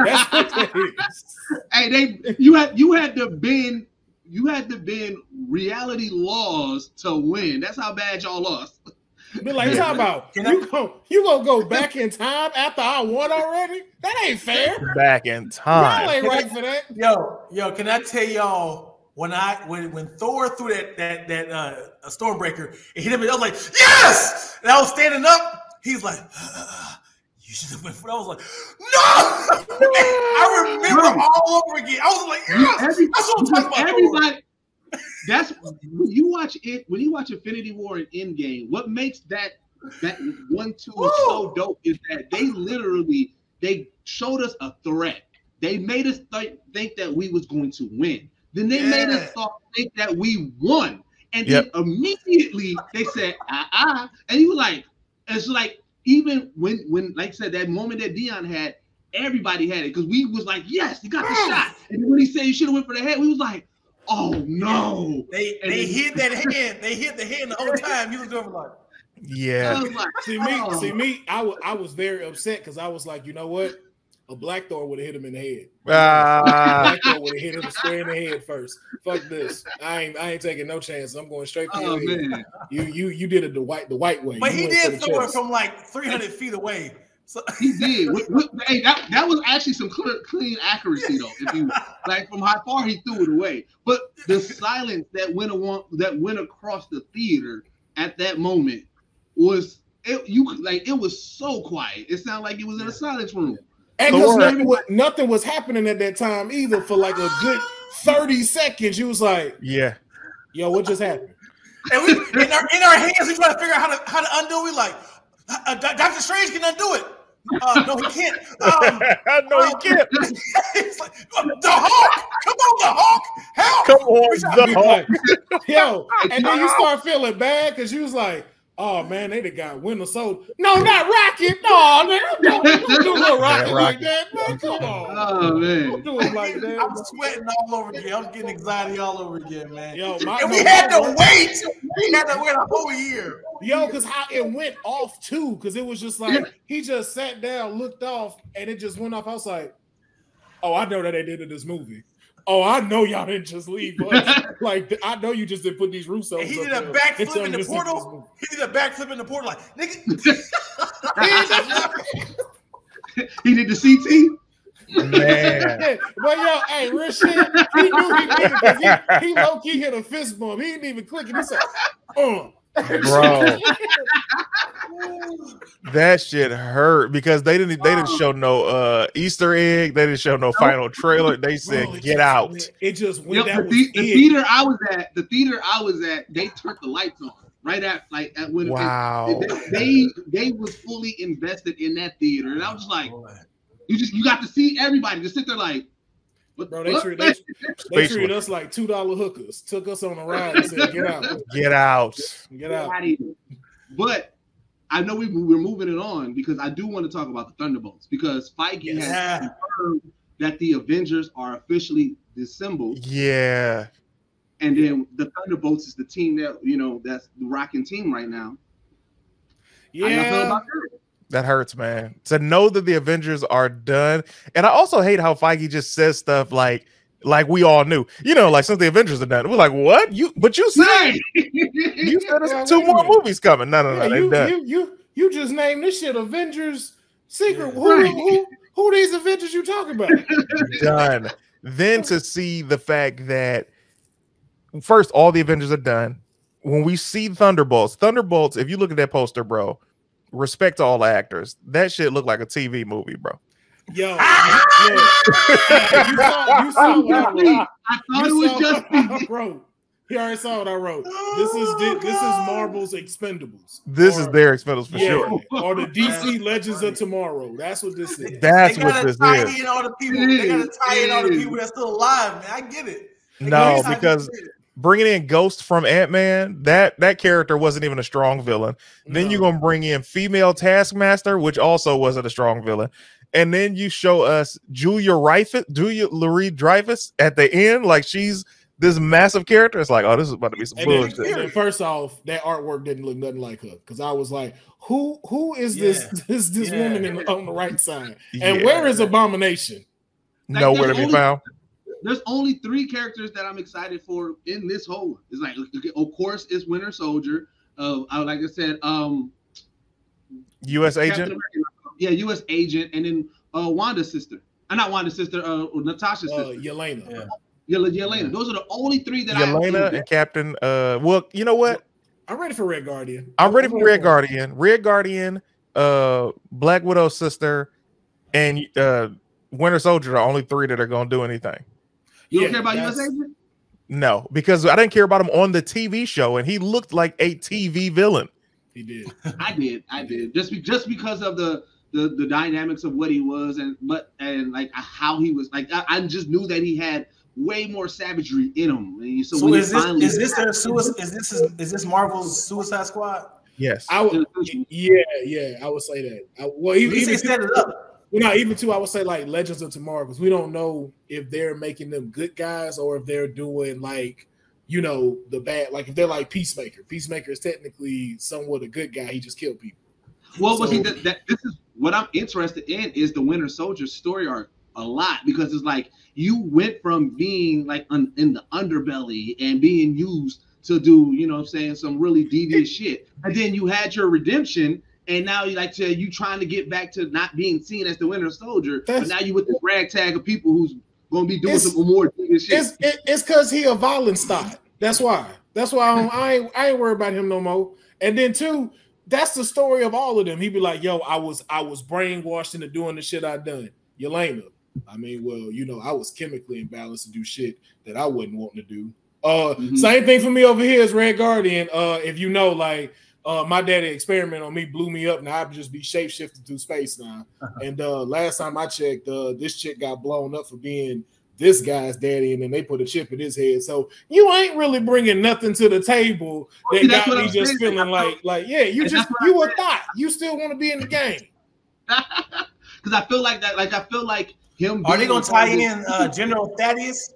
That's what it is. Hey, they you had you had to bend you had to bend reality laws to win. That's how bad y'all lost. But like, how about you go, you gonna go back in time after I won already? That ain't fair. Back in time. Y'all ain't right for that. Yo, yo, can I tell y'all when I when when Thor threw that that that uh a Stormbreaker, it hit him and I was like, yes! And I was standing up, he's like uh, you should have went for that. I was like, no! I remember Bro. all over again. I was like, yes! Every, that's what I'm talking about. Everybody, that's when you watch it. When you watch Infinity War and Endgame, what makes that that one two Ooh. so dope is that they literally they showed us a threat. They made us th think that we was going to win. Then they yeah. made us thought, think that we won, and yep. then immediately they said ah ah, and you were like, it's like even when when like I said that moment that Dion had, everybody had it because we was like yes, he got yes. the shot, and when he said you should have went for the head, we was like. Oh no! They they hid that hand. They hid the hand the whole time. You was doing like, yeah. Like, see me, oh. see me. I was I was very upset because I was like, you know what? A black Thor would have hit him in the head. Uh. A black Thor would have hit him square in the head first. Fuck this. I ain't I ain't taking no chances. I'm going straight for oh, your man. head. You you you did it the white the white way. But you he did Thor from like three hundred feet away. So he did. We, we, hey, that, that was actually some clear, clean accuracy though. If you like, from how far he threw it away, but the silence that went along, that went across the theater at that moment was it. You like it was so quiet. It sounded like it was in a silence room. And so nothing, was, nothing was happening at that time either. For like a good thirty seconds, you was like, "Yeah, yo, what just happened?" And we in our in our hands, we try to figure out how to how to undo. We like. Uh, Doctor Strange can undo it. Uh, no, he can't. Um, no, he can't. It's like, the Hulk, come on, the Hulk, help! Come on, the Hulk. Yo, and then you start feeling bad because you was like, "Oh man, they done got Winter Soldier." No, not Rocket. No, man, don't, don't, don't do no Rocket yeah, like that. Man, come on. Oh man, don't do it like that. I'm sweating all over again. I'm getting anxiety all over again, man. Yo, my, and we no, had to wait. We had to wait a whole year. Yo, because how it went off too, because it was just like yeah. he just sat down, looked off, and it just went off. I was like, "Oh, I know that they did in this movie. Oh, I know y'all didn't just leave us. Like, I know you just didn't put these roofs on." He did a backflip in the portal. He did a backflip in the portal, like nigga. He did the C T. Man, but yo, hey, real shit. He knew he did it because he, he low key hit a fist bump. He didn't even click it. He said, "Uh." Bro, that shit hurt because they didn't. They didn't show no uh, Easter egg. They didn't show no final trailer. They said, bro, "Get out!" Went, it just went. Yep, that the, the theater I was at, the theater I was at, they turned the lights on right at like at when. Wow. They they, they was fully invested in that theater, and I was like, oh, "You just you got to see everybody just sit there like." But bro, they treated us, they treated us like two dollar hookers. Took us on a ride and said, "Get out, get out, get out." But I know we we're moving it on because I do want to talk about the Thunderbolts because Feige yes. has confirmed that the Avengers are officially dissembled. Yeah, and then the Thunderbolts is the team that you know that's the rocking team right now. Yeah. I know about that. That hurts, man. To know that the Avengers are done. And I also hate how Feige just says stuff like, like we all knew. You know, like since the Avengers are done. We're like, what? You but you said you said there's yeah, two more movies coming. No, no, yeah, no. You, done. You, you you just named this shit Avengers Secret. Yeah, who, right. who who these Avengers you talking about? Done. Then to see the fact that first, all the Avengers are done. When we see Thunderbolts, Thunderbolts, if you look at that poster, bro, respect to all the actors. That shit looked like a T V movie, bro. Yo, ah! yeah. you saw, you saw what I wrote. I thought you it was just I wrote. He already saw what I wrote. This is the, this is Marvel's Expendables. This or, is their Expendables for yeah, sure. Or the D C Legends of Tomorrow. That's what this is. That's what this tie is. In all the people. They gotta tie in all the people that's still alive, man. I get it. Like, no, because bringing in Ghost from Ant-Man, that that character wasn't even a strong villain. Then no. you're gonna bring in female Taskmaster, which also wasn't a strong villain. And then you show us Julia Reifus, Julia Louis Dreyfus at the end, like she's this massive character. It's like, oh, this is about to be some and bullshit. Then, then first off, that artwork didn't look nothing like her, because I was like, who who is yeah. this this this yeah. woman in, on the right side? And yeah. where is Abomination? Like, nowhere to be only, found. There's only three characters that I'm excited for in this whole. It's like, of course, it's Winter Soldier. Uh, like I said, um, U S Agent. Yeah, U S Agent, and then uh, Wanda's sister. Uh, not Wanda's sister, uh, Natasha's uh, sister. Yelena. Yeah. Yel Yelena. Those are the only three that Yelena I Yelena and Captain, uh, well, you know what? I'm ready for Red Guardian. I'm ready for Red Guardian. Red Guardian, uh, Black Widow's sister, and uh, Winter Soldier are the only three that are going to do anything. You yeah, don't care about U S Agent? No, because I didn't care about him on the T V show, and he looked like a T V villain. He did. I did. I did. Just, be just because of the... The, the dynamics of what he was and but and like how he was like I, I just knew that he had way more savagery in him. And so, so when is, this, finally is this their suicide? Is this is, is this Marvel's Suicide Squad? Yes, I would. Yeah, yeah, I would say that. I, well, even, even set it up. You know, even too, I would say like Legends of Tomorrow, because we don't know if they're making them good guys or if they're doing like, you know, the bad. Like if they're like Peacemaker. Peacemaker is technically somewhat a good guy. He just killed people. Well, so, see, that, that this is. What I'm interested in is the Winter Soldier story arc a lot, because it's like you went from being like un, in the underbelly and being used to do, you know what I'm saying, some really devious shit. And then you had your redemption, and now you like to, you trying to get back to not being seen as the Winter Soldier, but now you with the ragtag of people who's going to be doing some more devious shit. It's it's because he a violent star. That's why. That's why I, don't, I, ain't, I ain't worried about him no more. And then too, that's the story of all of them. He'd be like, yo, I was I was brainwashed into doing the shit I done. Yelena. I mean, well, you know, I was chemically imbalanced to do shit that I wasn't wanting to do. Uh, mm-hmm. Same thing for me over here is Red Guardian. Uh, if you know, like, uh, my daddy experiment on me blew me up. Now I just be shape-shifted through space now. Uh-huh. And uh, last time I checked, uh, this chick got blown up for being this guy's daddy, and then they put a chip in his head. So you ain't really bringing nothing to the table that See, got me just saying. feeling like, like, yeah, you and just you a thought. You still want to be in the game. Because I feel like that. Like I feel like him. Are they gonna tie in uh, General Thaddeus?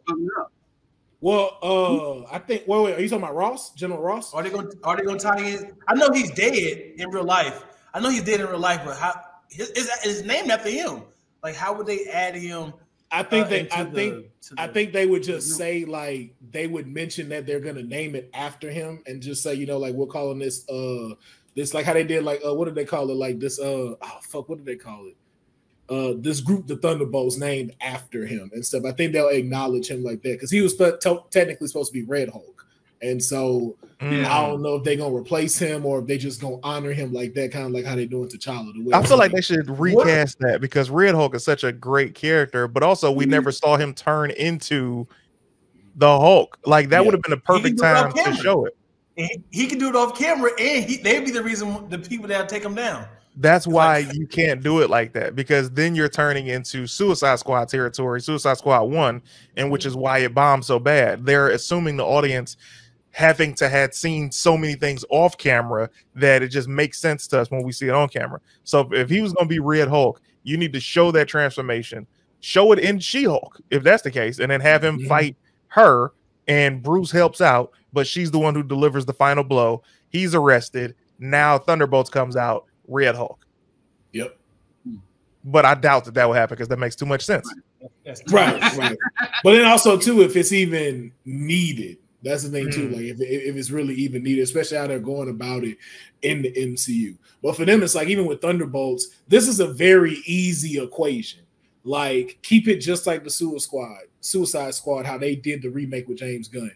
Well, uh, I think. Well, wait, are you talking about Ross? General Ross? Are they gonna Are they gonna tie in? I know he's dead in real life. I know he's dead in real life, but how his is named after him? Like, how would they add him? I think uh, they. I the, think. The, I think they would just the, say like they would mention that they're gonna name it after him, and just say, you know, like we're calling this uh this like how they did like uh what did they call it like this uh oh fuck what did they call it uh this group the Thunderbolts named after him and stuff. I think they'll acknowledge him like that, because he was technically supposed to be Red Hulk, and so mm. I don't know if they're gonna replace him or if they just gonna honor him like that, kind of like how they doing T'Challa. The way I feel like they should recast what? that, because Red Hulk is such a great character, but also we mm. never saw him turn into the Hulk. Like that yeah. would have been the perfect time to show it. He, he can do it off camera, and he, they'd be the reason the people that take him down. That's why like, you can't do it like that, because then you're turning into Suicide Squad territory, Suicide Squad One, and which is why it bombed so bad. They're assuming the audience, having to had seen so many things off camera, that it just makes sense to us when we see it on camera. So if he was going to be Red Hulk, you need to show that transformation, show it in She-Hulk if that's the case, and then have him yeah. fight her, and Bruce helps out, but she's the one who delivers the final blow. He's arrested. Now Thunderbolts comes out, Red Hulk. Yep. But I doubt that that will happen, because that makes too much sense. Right, right. But then also too, if it's even needed. That's the thing too. Like if, if it's really even needed, especially how they're going about it in the M C U. But for them, it's like even with Thunderbolts, this is a very easy equation. Like keep it just like the Suicide Squad, Suicide Squad, how they did the remake with James Gunn.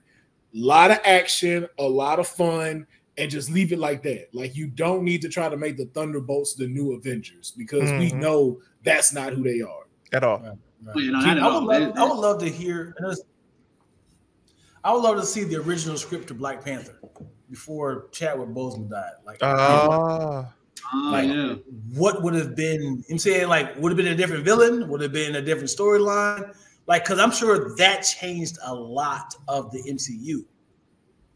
a lot of action, a lot of fun, and just leave it like that. Like, you don't need to try to make the Thunderbolts the new Avengers, because mm-hmm. we know that's not who they are at all. Right. Right. Wait, no, I, I, would love, I would love to hear. I would love to see the original script to Black Panther before Chadwick Boseman died. Like, uh, like yeah. what would have been? I'm saying, like, would have been a different villain? Would have been a different storyline? Like, because I'm sure that changed a lot of the M C U.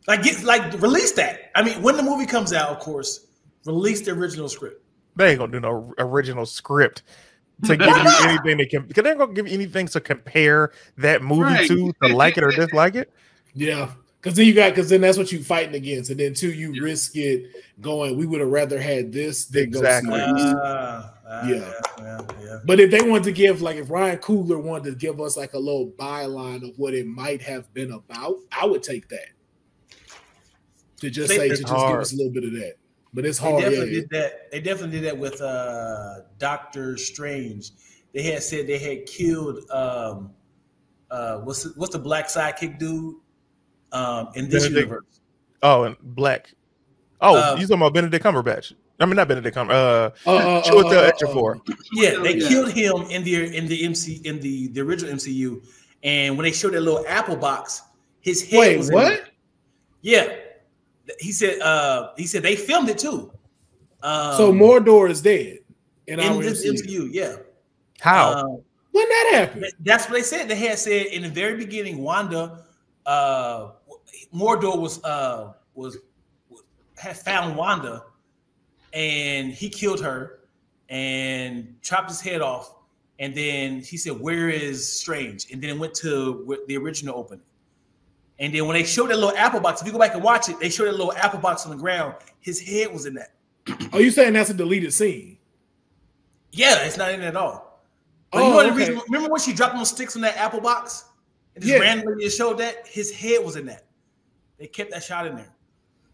Like, get, like, release that. I mean, when the movie comes out, of course, release the original script. They ain't gonna do no original script to give you anything they can. Because they're gonna give you anything to compare that movie right. to, to like it or dislike it. Yeah, because then you got, because then that's what you're fighting against, and then too you yeah. risk it going. We would have rather had this than exactly. go uh, uh, yeah. Yeah, yeah. But if they wanted to give, like, if Ryan Coogler wanted to give us like a little byline of what it might have been about, I would take that. To just they, say to just hard. give us a little bit of that, but it's hard. They definitely yeah. did that. They definitely did that with uh, Doctor Strange. They had said they had killed um, uh, what's the, what's the black sidekick dude? Um, in this Benedict, universe. Oh, and black. Oh, um, you talking about Benedict Cumberbatch? I mean, not Benedict Cumberbatch. Uh, uh, Chiwetel uh, uh, Ejiofor. Uh, uh, yeah, they yeah. killed him in the in the MC in the the original M C U. And when they showed that little apple box, his head Wait, was what? In it. Yeah, he said. Uh, he said they filmed it too. Um, so Mordor is dead in, in our this M C U. M C U. Yeah. How? Um, when that happened? That's what they said. They had said in the very beginning, Wanda. Uh, Mordor was uh was, was had found Wanda, and he killed her and chopped his head off, and then he said, "Where is Strange?" And then it went to the original opening. And then when they showed that little apple box, if you go back and watch it, they showed that little apple box on the ground. His head was in that. Oh, you saying that's a deleted scene? Yeah, it's not in it at all. But oh, you know okay. the reason, remember when she dropped those sticks on that apple box? And just yeah. randomly just showed that his head was in that. They kept that shot in there.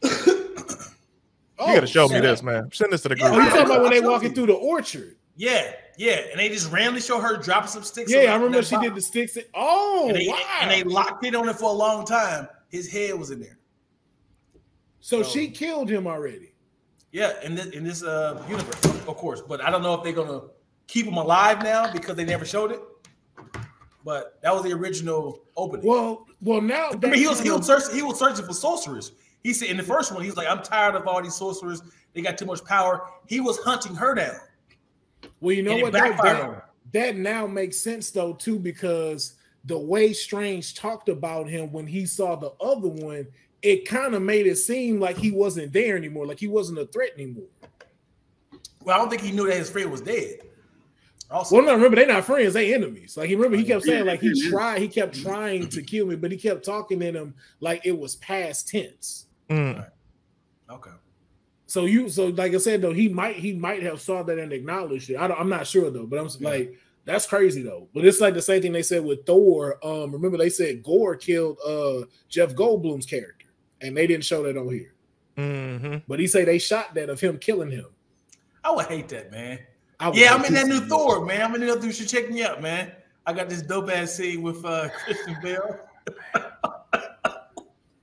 Oh, you gotta show me that. This, man. Send this to the group. Yeah, oh, you talking about when they walking through the orchard? Yeah, yeah. And they just randomly show her dropping some sticks. Yeah, I remember she box. did the sticks. In, oh, and they, wow. and they locked it on it for a long time. His head was in there. So, so she killed him already. Yeah, in this in this uh, universe, of course. But I don't know if they're gonna keep him alive now because they never showed it. But that was the original opening. Well, well, now I mean, he was he was, searching, he was searching for sorcerers. He said in the first one, he was like, "I'm tired of all these sorcerers. They got too much power." He was hunting her down. Well, you know what? That, that, that now makes sense though too, because the way Strange talked about him when he saw the other one, it kind of made it seem like he wasn't there anymore, like he wasn't a threat anymore. Well, I don't think he knew that his friend was dead. Also. Well, no, remember, they're not friends, they enemies. Like, he remember he kept saying, like, he tried, he kept trying to kill me, but he kept talking to him like it was past tense. Mm. Right. Okay. So you, so like I said though, he might he might have saw that and acknowledged it. I don't, I'm not sure though, but I'm yeah. like, that's crazy though. But it's like the same thing they said with Thor. Um, remember they said Gore killed uh Jeff Goldblum's character, and they didn't show that on here. Mm-hmm. But he said they shot that of him killing him. I would hate that, man. I yeah, I'm in that new Thor, man. I'm in that new. Should check me out, man. I got this dope ass scene with uh, Christian Bale.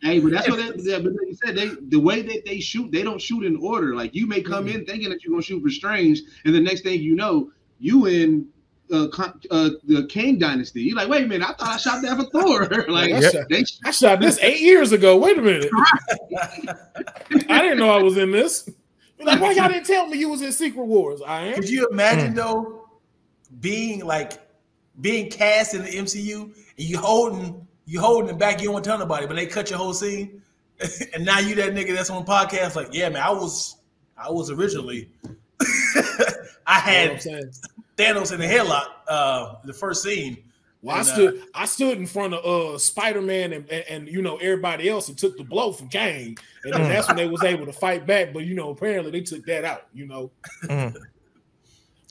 Hey, but that's what they, they, but like you said. They the way that they shoot, they don't shoot in order. Like, you may come mm-hmm. in thinking that you're gonna shoot for Strange, and the next thing you know, you in uh, uh, the Kang Dynasty. You're like, wait a minute, I thought I shot that for Thor. Like, I shot, they, I shot this eight years ago. Wait a minute, I didn't know I was in this. Like, why y'all didn't tell me you was in Secret Wars? I am. Could you imagine though, being like being cast in the M C U and you holding you holding it back, you don't want to tell nobody, but they cut your whole scene, and now you that nigga that's on podcast like, yeah, man, I was I was originally I had you know Thanos in the headlock, uh, the first scene. Well, and, I stood uh, I stood in front of uh Spider-Man and, and and you know everybody else and took the blow from Kang, and then that's when they was able to fight back, but you know apparently they took that out, you know. Mm.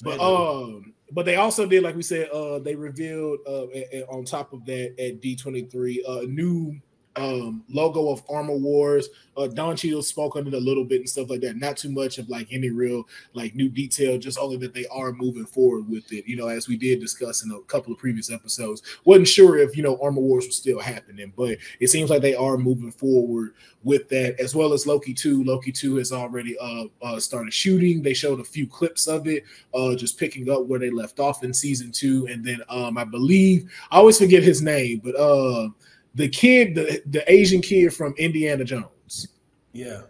But um but they also did, like we said, uh they revealed uh a, a, on top of that at D twenty-three uh new um, logo of Armor Wars. Uh, Don Cheadle spoke on it a little bit and stuff like that. Not too much of like any real like new detail, just only that they are moving forward with it. You know, as we did discuss in a couple of previous episodes, wasn't sure if, you know, Armor Wars was still happening, but it seems like they are moving forward with that, as well as Loki two. Loki two has already uh, uh, started shooting. They showed a few clips of it, uh, just picking up where they left off in season two. And then um, I believe, I always forget his name, but uh, the kid, the, the Asian kid from Indiana Jones. Yeah,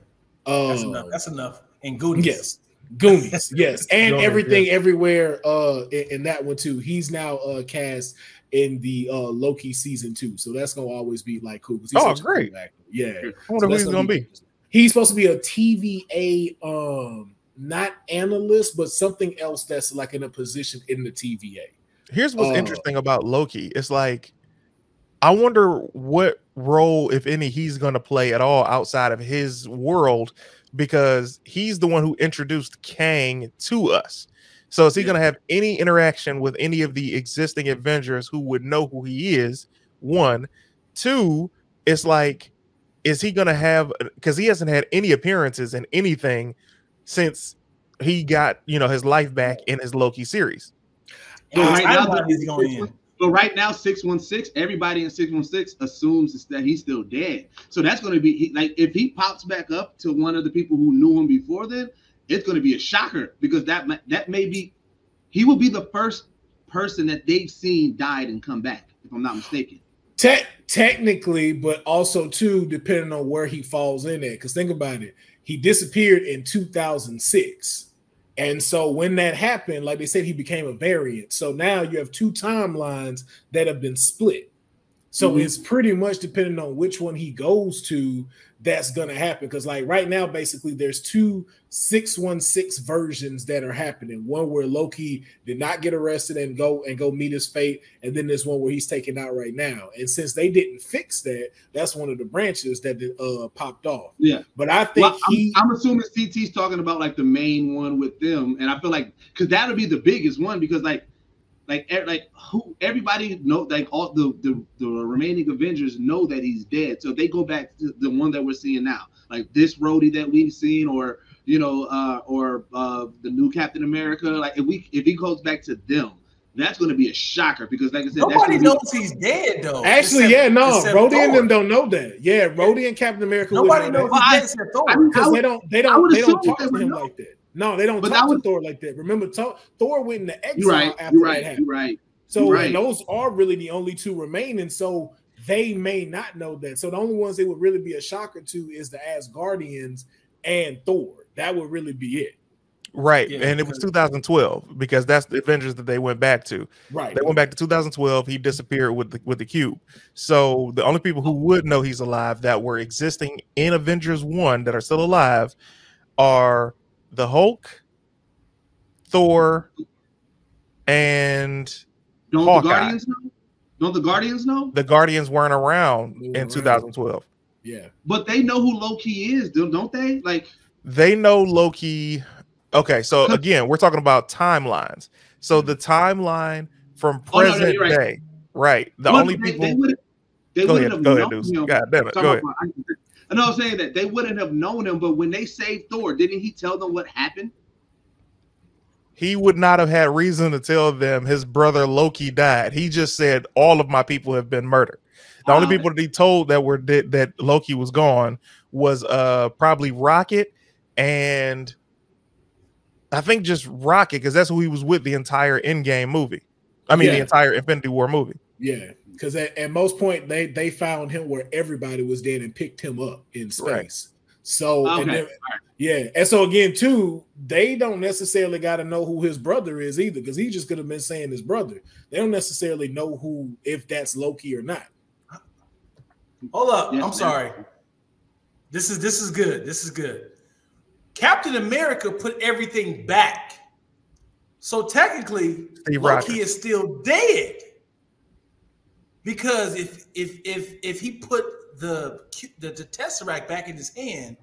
uh, that's enough. That's enough. And Goonies. Yes. Goonies, yes, and Jordan, everything, yeah. everywhere. Uh, in, in that one too, he's now uh cast in the uh Loki season two, so that's gonna always be like cool. He's oh, great! Cool yeah, I wonder so who he's gonna be. be. He's supposed to be a T V A, um, not analyst, but something else that's like in a position in the T V A. Here's what's uh, interesting about Loki. It's like, I wonder what role, if any, he's gonna play at all outside of his world, because he's the one who introduced Kang to us. So is he yeah. going to have any interaction with any of the existing Avengers who would know who he is? One. Two, it's like, is he going to have, because he hasn't had any appearances in anything since he got, you know, his life back in his Loki series. So right now, going but right now, six one six, everybody in six one six assumes that he's still dead. So that's going to be, he, like, if he pops back up to one of the people who knew him before then, it's going to be a shocker, because that, that may be, he will be the first person that they've seen died and come back, if I'm not mistaken. Te technically, but also, too, depending on where he falls in at. Because think about it. He disappeared in two thousand six. And so when that happened, like they said, he became a variant. So now you have two timelines that have been split. So mm-hmm. it's pretty much depending on which one he goes to, that's going to happen. Because like right now, basically, there's two six one six versions that are happening. One where Loki did not get arrested and go and go meet his fate. And then there's one where he's taken out right now. And since they didn't fix that, that's one of the branches that uh, popped off. Yeah. But I think well, I'm, he... I'm assuming C T's talking about like the main one with them. And I feel like, because that'll be the biggest one, because like, Like, like who everybody know, like all the, the the remaining Avengers know that he's dead. So if they go back to the one that we're seeing now, like this Rhodey that we've seen, or you know, uh, or uh, the new Captain America. Like if we if he goes back to them, that's going to be a shocker, because like I said, nobody that's knows be... he's dead though. Actually, except, yeah, no, Rhodey and them don't know that. Yeah, Rhodey and Captain America. Nobody knows he's dead. Because they don't, they don't, they don't talk to him know. like that. No, they don't but talk would, to Thor like that. Remember, Thor went into exile right, after right, that happened. Right, so right. those are really the only two remaining. So they may not know that. So the only ones they would really be a shocker to is the Asgardians and Thor. That would really be it. Right, yeah, and it was two thousand twelve, because that's the Avengers that they went back to. Right, they went back to two thousand twelve. He disappeared with the, with the cube. So the only people who would know he's alive that were existing in Avengers one that are still alive are the Hulk, Thor, and don't Hawkeye. The Guardians know? Don't the Guardians know? The Guardians weren't around weren't in two thousand twelve. Around. Yeah, but they know who Loki is, don't they? Like they know Loki. Okay, so again, we're talking about timelines. So the timeline from present oh, no, no, right. day, right? The well, only they, people. They wouldn't, they go wouldn't ahead, have go ahead, Deuce. God damn it, go ahead. I know I'm saying that they wouldn't have known him, but when they saved Thor, didn't he tell them what happened? He would not have had reason to tell them his brother Loki died. He just said, all of my people have been murdered. The uh, only people that he told that were did, that Loki was gone was uh, probably Rocket, and I think just Rocket, because that's who he was with the entire Endgame movie. I mean, yeah. the entire Infinity War movie. Yeah, because at, at most point they they found him where everybody was dead and picked him up in space. Right. So okay. and then, yeah, and so again too, they don't necessarily got to know who his brother is either, because he just could have been saying his brother. They don't necessarily know who, if that's Loki or not. Hold up, yes, I'm man. sorry. This is this is good. This is good. Captain America put everything back, so technically Steve Loki Rogers. is still dead. Because if if if if he put the, the the Tesseract back in his hand,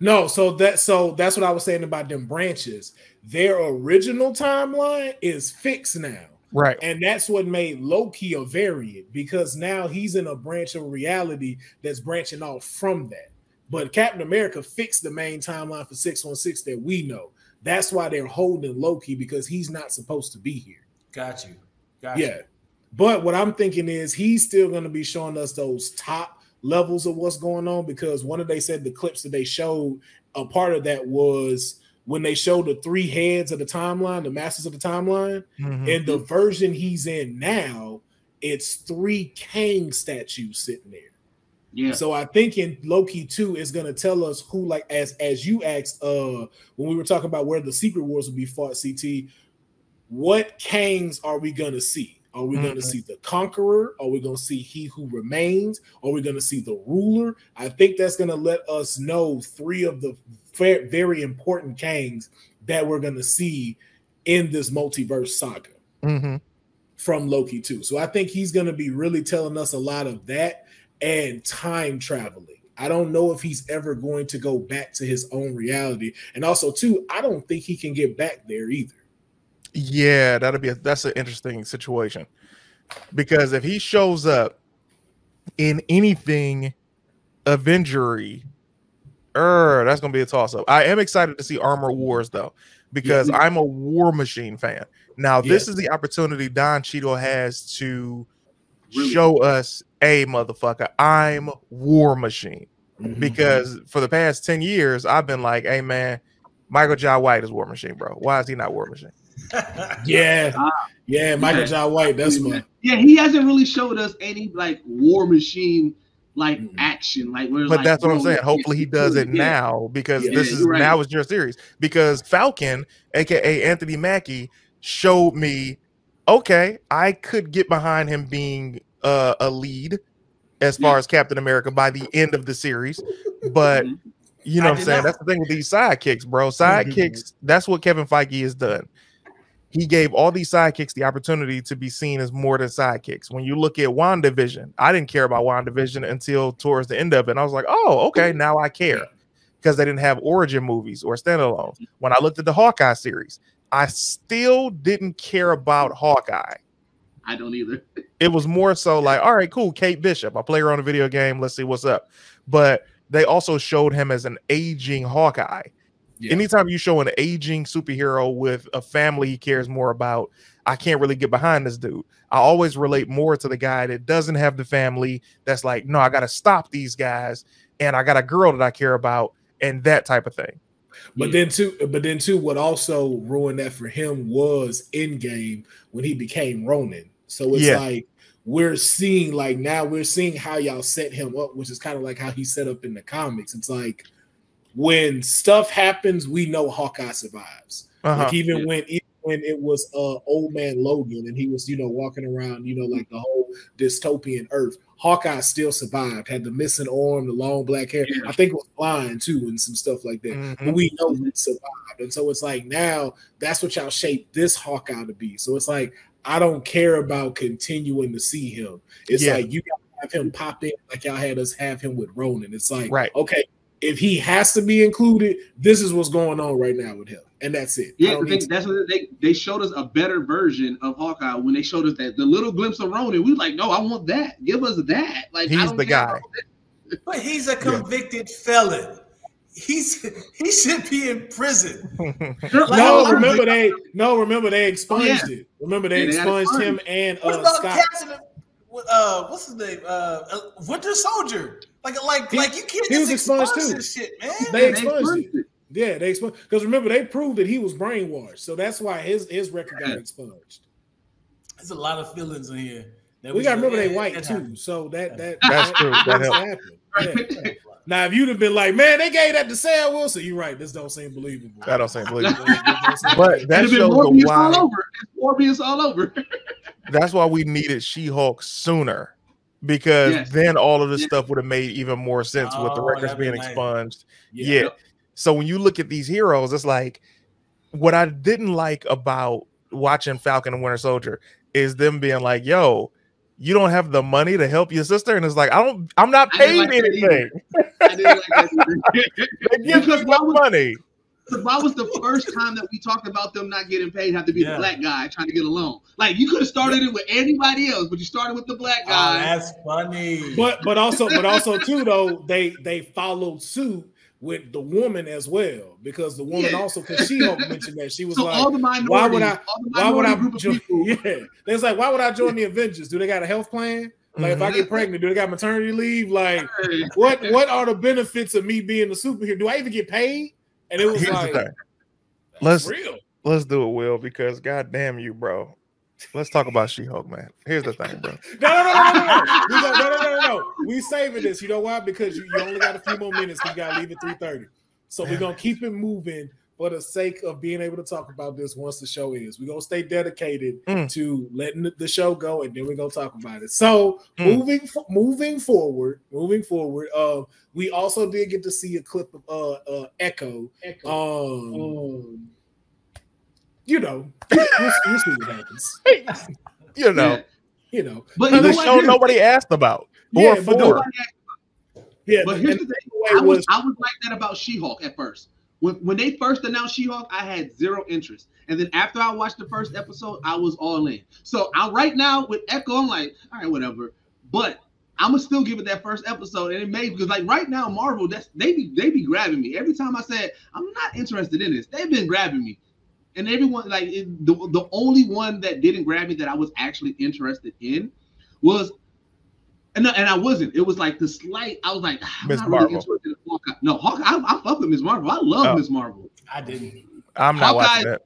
no. So that so that's what I was saying about them branches. Their original timeline is fixed now. Right. And that's what made Loki a variant, because now he's in a branch of reality that's branching off from that. But Captain America fixed the main timeline for six one six that we know. That's why they're holding Loki, because he's not supposed to be here. Got you. Got you. Yeah. But what I'm thinking is he's still going to be showing us those top levels of what's going on, because one of they said the clips that they showed, a part of that was when they showed the three heads of the timeline, the masters of the timeline, mm-hmm. and the version he's in now, it's three Kang statues sitting there. Yeah. So I think in Loki two is going to tell us who, like, as as you asked uh, when we were talking about where the Secret Wars would be fought, C T, what Kangs are we going to see? Are we mm-hmm. going to see the Conqueror? Are we going to see He Who Remains? Are we going to see the Ruler? I think that's going to let us know three of the very important Kangs that we're going to see in this multiverse saga mm-hmm. from Loki two. So I think he's going to be really telling us a lot of that and time traveling. I don't know if he's ever going to go back to his own reality. And also, too, I don't think he can get back there either. Yeah, that'll be a, that's an interesting situation, because if he shows up in anything Avengery, er, that's gonna be a toss up. I am excited to see Armor Wars though, because yeah. I'm a War Machine fan. Now this yeah. is the opportunity Don Cheadle has to really? show us, hey, motherfucker, I'm War Machine, mm-hmm. because for the past ten years I've been like, hey man, Michael Jai White is War Machine, bro. Why is he not War Machine? yeah, uh, yeah, Michael yeah. Jai White. That's one. Yeah, he hasn't really showed us any like War Machine like mm-hmm. action, like. Where it's but like, that's what I'm saying. Hopefully, he does it yeah. now, because yeah, this yeah, is right. now is your series. Because Falcon, aka Anthony Mackie, showed me, okay, I could get behind him being uh, a lead as far yeah. as Captain America by the end of the series, but. Mm-hmm. You know what I'm saying? Not. That's the thing with these sidekicks, bro. Sidekicks, mm-hmm. that's what Kevin Feige has done. He gave all these sidekicks the opportunity to be seen as more than sidekicks. When you look at WandaVision, I didn't care about WandaVision until towards the end of it. And I was like, oh, okay, now I care. Because they didn't have origin movies or standalones. When I looked at the Hawkeye series, I still didn't care about Hawkeye. I don't either. It was more so like, all right, cool, Kate Bishop. I play her on a video game. Let's see what's up. But they also showed him as an aging Hawkeye. Yeah. Anytime you show an aging superhero with a family he cares more about, I can't really get behind this dude. I always relate more to the guy that doesn't have the family, that's like, no, I got to stop these guys, and I got a girl that I care about, and that type of thing. But yeah. then too, but then too, what also ruined that for him was Endgame when he became Ronin. So it's yeah. like, we're seeing like now we're seeing how y'all set him up, which is kind of like how he set up in the comics. It's like when stuff happens, we know Hawkeye survives. Uh-huh. Like even yeah. when even when it was uh old man Logan and he was, you know, walking around, you know, like the whole dystopian Earth, Hawkeye still survived, had the missing arm, the long black hair. Yeah. I think it was blind too and some stuff like that. Mm-hmm. But we know he survived. And so it's like now that's what y'all shaped this Hawkeye to be. So it's like I don't care about continuing to see him. It's yeah. like you gotta have him pop in like y'all had us have him with Ronan. It's like, right. okay, if he has to be included, this is what's going on right now with him. And that's it. Yeah, they, that's what they, they showed us a better version of Hawkeye when they showed us that the little glimpse of Ronan. We were like, no, I want that. Give us that. Like he's I don't the guy. But he's a convicted yeah. felon. He's he should be in prison. Like, no, remember they no, remember they expunged oh, yeah. it. Remember they yeah, expunged they him and uh, what about Scott. Captain, uh, what's his name? Uh, Winter Soldier. Like like he, like you can't he just was expunge too. This shit, man. They, they expunged, expunged it. it. Yeah, they expunged because remember they proved that he was brainwashed, so that's why his his record yeah. got expunged. There's a lot of feelings in here. That we, we gotta remember they white that too, happened. So that that that's that, true. That, that happened. Yeah, right. Now, if you'd have been like, man, they gave that to Sam Wilson, you're right. This don't seem believable. That don't seem believable. But that shows the why. Morbius all over. That's why we needed She-Hulk sooner, because yes. then all of this yes. stuff would have made even more sense oh, with the records being nice. expunged. Yeah. yeah. So when you look at these heroes, it's like what I didn't like about watching Falcon and Winter Soldier is them being like, yo, you don't have the money to help your sister, and it's like I don't. I'm not paid I like anything. I didn't like that. They give us no money. Why was the first time that we talked about them not getting paid have to be yeah. the black guy trying to get a loan? Like, you could have started it with anybody else, but you started with the black guy. Oh, that's funny. But but also but also too though, they they followed suit with the woman as well, because the woman yeah. also, because She-Hulk mentioned that she was so like, all the minorities, why would I? All the why would I? Join, yeah, they was like, why would I join the Avengers? Do they got a health plan? Like, mm-hmm. if I get pregnant, do they got maternity leave? Like, what what are the benefits of me being a superhero? Do I even get paid? And it was Here's like, let's real. let's do it, Will, because goddamn you, bro. Let's talk about She-Hulk, man. Here's the thing, bro. No, no, no, no, no, no, no, no, no, no. We saving this. You know why? Because you, you only got a few more minutes. You got to leave at three thirty. So we're going to keep it moving for the sake of being able to talk about this once the show is. We're going to stay dedicated mm. to letting the show go, and then we're going to talk about it. So mm. moving moving forward, moving forward, uh, we also did get to see a clip of uh, uh, Echo. Echo. Um, um, You know, we'll, we'll see what happens. You know, yeah. you know. But the show like, nobody asked about. Yeah, but, nobody asked about. yeah but here's the thing: I was, was I was like that about She-Hulk at first. When when they first announced She-Hulk, I had zero interest, and then after I watched the first episode, I was all in. So I right now with Echo, I'm like, all right, whatever. But I'm gonna still give it that first episode, and it may because like right now Marvel, that's they be they be grabbing me every time I said I'm not interested in this. They've been grabbing me. And everyone, like, it, the, the only one that didn't grab me that I was actually interested in was, and, and I wasn't. It was like the slight, I was like, I'm Miz not Marvel. Really interested in Hawkeye. No, Hawkeye, I, I fuck with Miz Marvel. I love oh. Miz Marvel. I didn't. I'm not Hawkeye, watching that.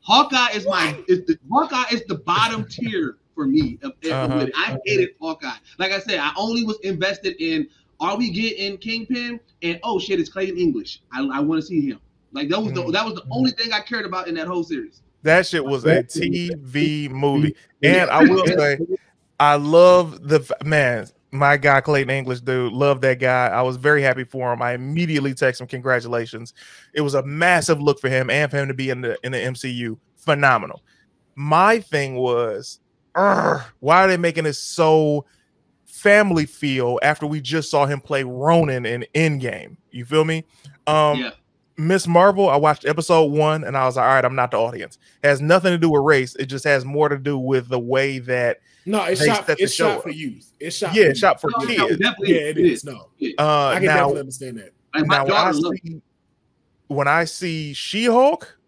Hawkeye is my, is the, Hawkeye is the bottom tier for me. Of, uh-huh. I hated Hawkeye. Like I said, I only was invested in, are we getting Kingpin? And, oh, shit, it's Clayton English. I, I want to see him. Like that was the mm-hmm. that was the only thing I cared about in that whole series. That shit was a T V movie, and I will say, I love the man. My guy Clayton English, dude, love that guy. I was very happy for him. I immediately texted him congratulations. It was a massive look for him and for him to be in the in the M C U. Phenomenal. My thing was, why are they making it so family feel after we just saw him play Ronin in Endgame? You feel me? Um, yeah. Miz Marvel, I watched episode one and I was like, all right, I'm not the audience. It has nothing to do with race. It just has more to do with the way that no, it's shot, it's shot up. for youth. It's shot yeah, for it's shot for no, kids. No, yeah, it is. No, uh, I can now, definitely understand that. Like now, when I, see, when I see She-Hulk,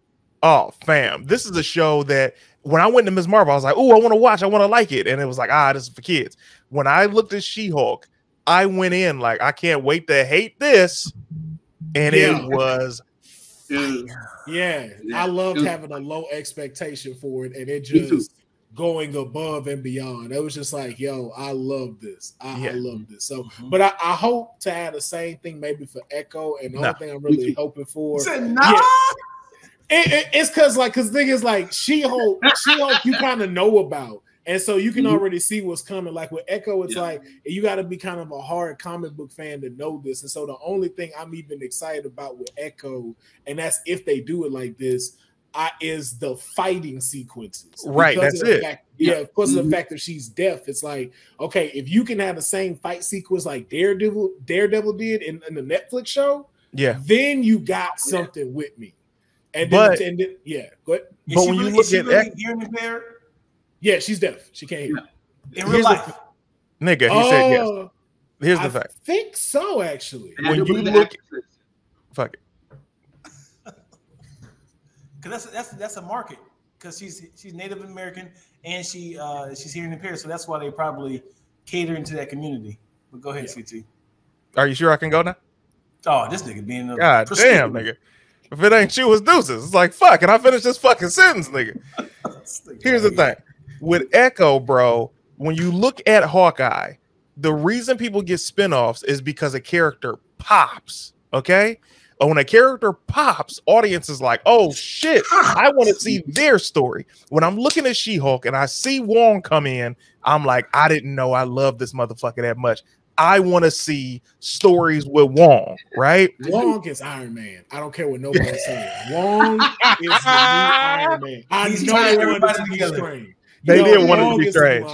oh fam, this is a show that when I went to Miz Marvel, I was like, oh, I want to watch, I want to like it, and it was like, ah, this is for kids. When I looked at She-Hulk, I went in like, I can't wait to hate this. And yeah. it was, it was yeah. yeah. I loved was, having a low expectation for it, and it just going above and beyond. It was just like, yo, I love this. I, yeah. I love this. So, mm-hmm. but I, I hope to have the same thing maybe for Echo. And the no. only thing I'm really hoping for, said, no. yeah, it, it, it's because like, because thing is like She-Hulk, She-Hulk, you kind of know about. And so you can mm-hmm. already see what's coming. Like with Echo, it's yeah. like you got to be kind of a hard comic book fan to know this. And so the only thing I'm even excited about with Echo, and that's if they do it like this, I, is the fighting sequences. Right, because that's it. Fact, yeah, of course, mm-hmm. the fact that she's deaf, it's like, okay, if you can have the same fight sequence like Daredevil, Daredevil did in, in the Netflix show, yeah, then you got something yeah. with me. And then, but, and then yeah, go ahead. But when really, you look at really hearing there. Yeah, she's deaf. She can't hear. In real life. Nigga, he uh, said yes. Here's the I fact. I think so, actually. And when you look at, fuck it. Because that's, that's, that's a market. Because she's she's Native American and she uh, she's hearing impaired. So that's why they probably cater into that community. But go ahead, yeah. C T. Are you sure I can go now? Oh, this nigga being a God damn, nigga. If it ain't you, it's deuces. It's like, fuck, and I finished this fucking sentence, nigga. Here's the thing. With Echo, bro, when you look at Hawkeye, the reason people get spinoffs is because a character pops, okay? And when a character pops, audience is like, oh, shit, I want to see their story. When I'm looking at She-Hulk and I see Wong come in, I'm like, I didn't know I love this motherfucker that much. I want to see stories with Wong, right? Wong is Iron Man. I don't care what nobody says. Wong is the new Iron Man. I He's know everybody to be strange. They you know, didn't want to be trash.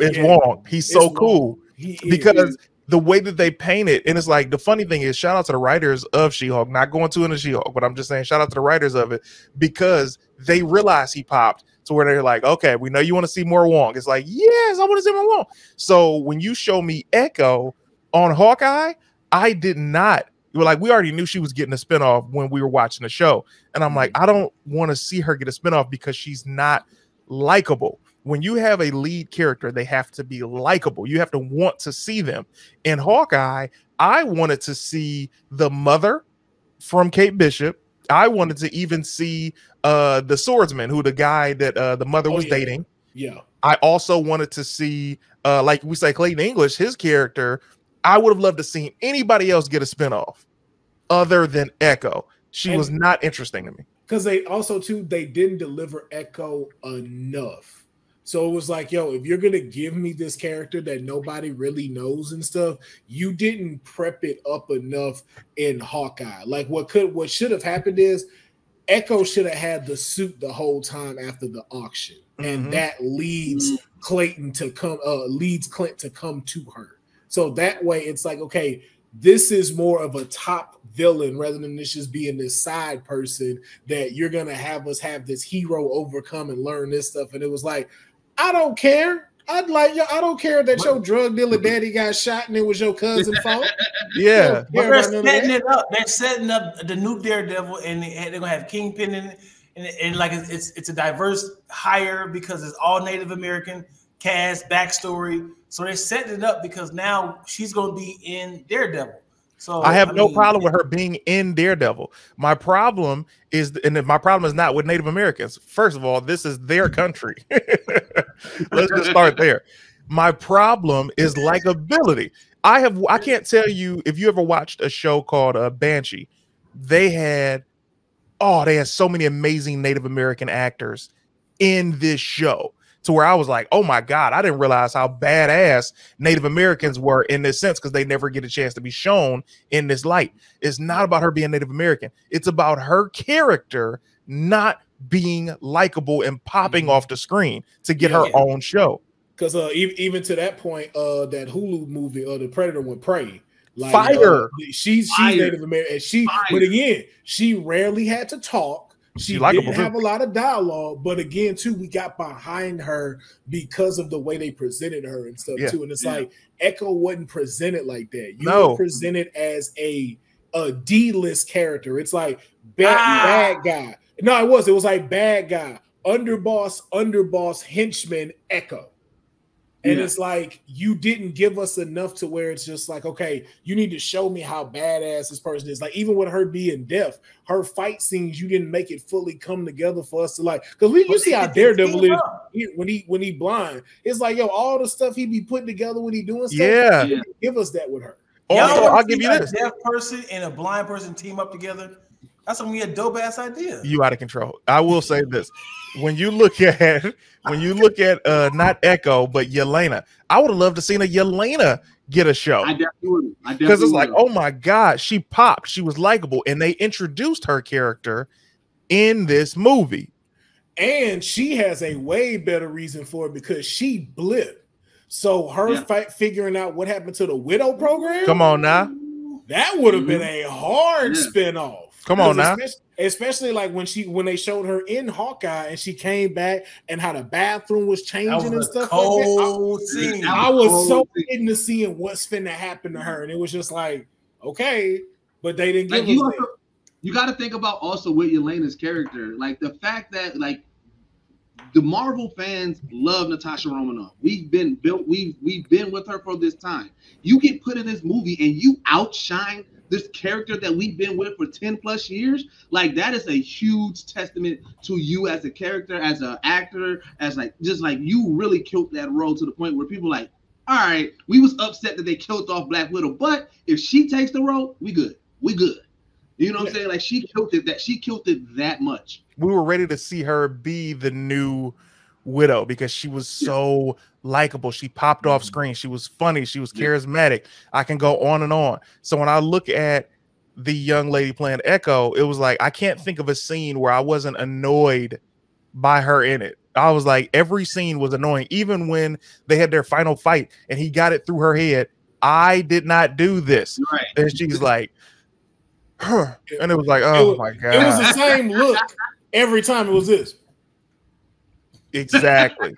It's yeah. Wong. He's it's so Wong. cool he because the way that they paint it, and it's like, the funny thing is, shout out to the writers of She-Hulk, not going to into She-Hulk, but I'm just saying shout out to the writers of it, because they realize he popped to where they're like, okay, we know you want to see more Wong. It's like, yes, I want to see more Wong. So when you show me Echo on Hawkeye, I did not, you were like, we already knew she was getting a spinoff when we were watching the show. And I'm like, I don't want to see her get a spinoff because she's not likable. When you have a lead character, they have to be likable. You have to want to see them. In Hawkeye, I wanted to see the mother from Kate Bishop. I wanted to even see uh, the swordsman, who the guy that uh, the mother oh, was yeah. dating. Yeah. I also wanted to see, uh, like we say, Clayton English, his character. I would have loved to see anybody else get a spinoff other than Echo. She and was not interesting to me. Because they also, too, they didn't deliver Echo enough. So it was like, yo, if you're going to give me this character that nobody really knows and stuff, you didn't prep it up enough in Hawkeye. Like what could, what should have happened is Echo should have had the suit the whole time after the auction. Mm-hmm. And that leads Clayton to come, uh, leads Clint to come to her. So that way it's like, okay, this is more of a top villain rather than this just being this side person that you're going to have us have this hero overcome and learn this stuff. And it was like, I don't care. I'd like you. I don't care that your drug dealer daddy got shot and it was your cousin's fault. Yeah, but they're setting it up. They're setting up the new Daredevil, and they're going to have Kingpin in it. And, and like it's, it's it's a diverse hire because it's all Native American cast backstory. So they're setting it up because now she's going to be in Daredevil. So I have I no mean, problem with her being in Daredevil. My problem is, and my problem is not with Native Americans. First of all, this is their country. Let's just start there. My problem is likability. I have, I can't tell you if you ever watched a show called uh, Banshee. They had, oh, they had so many amazing Native American actors in this show, to where I was like, oh my God, I didn't realize how badass Native Americans were in this sense, because they never get a chance to be shown in this light. It's not about her being Native American. It's about her character not being likable and popping mm-hmm. off the screen to get yeah, her yeah. own show. Because uh, even, even to that point, uh, that Hulu movie, uh, The Predator with Prey, like, Fire. Uh, she's, she's Fire. Native American. And she, Fire. But again, she rarely had to talk. She, she didn't have a lot of dialogue, but again, too, we got behind her because of the way they presented her and stuff, yeah. too. And it's yeah. like, Echo wasn't presented like that. You no. were presented as a, a D-list character. It's like, bad, ah. bad guy. No, it was. It was like, bad guy, underboss, underboss, henchman, Echo. And yeah. it's like, you didn't give us enough to where it's just like, okay, you need to show me how badass this person is. Like, even with her being deaf, her fight scenes, you didn't make it fully come together for us to like, because we you see how Daredevil is when he when he blind. It's like, yo, all the stuff he be putting together when he doing stuff, yeah, you didn't give us that with her. Also, I'll give you this: a deaf person and a blind person team up together. That's gonna be a dope ass idea. You out of control. I will say this: when you look at when you look at uh, not Echo but Yelena, I would have loved to seen a Yelena get a show. I definitely would. I definitely because it's like, oh my God, she popped. She was likable, and they introduced her character in this movie. And she has a way better reason for it because she blipped. So her yeah. fight figuring out what happened to the widow program. Come on now, that would have mm-hmm. been a hard yeah. spinoff. Come on now. Especially, especially like when she when they showed her in Hawkeye and she came back and how the bathroom was changing was and stuff like that. I, I was so into seeing what's finna happen to her. And it was just like, okay, but they didn't like give you us that. You gotta think about also with Yelena's character, like the fact that like the Marvel fans love Natasha Romanoff. We've been built, we've we've been with her for this time. You get put in this movie and you outshine this character that we've been with for ten plus years, like that is a huge testament to you as a character, as an actor, as like, just like you really killed that role to the point where people like, all right, we was upset that they killed off Black Widow, but if she takes the role, we good, we good. You know what yeah. I'm saying? Like she killed it, that she killed it that much. We were ready to see her be the new Widow because she was so likable. She popped off screen. She was funny. She was charismatic. I can go on and on. So when I look at the young lady playing Echo, it was like, I can't think of a scene where I wasn't annoyed by her in it. I was like, every scene was annoying. Even when they had their final fight and he got it through her head, I did not do this. Right. And she's like, huh. And it was like, oh, it was, my God. It was the same look every time. It was this. Exactly.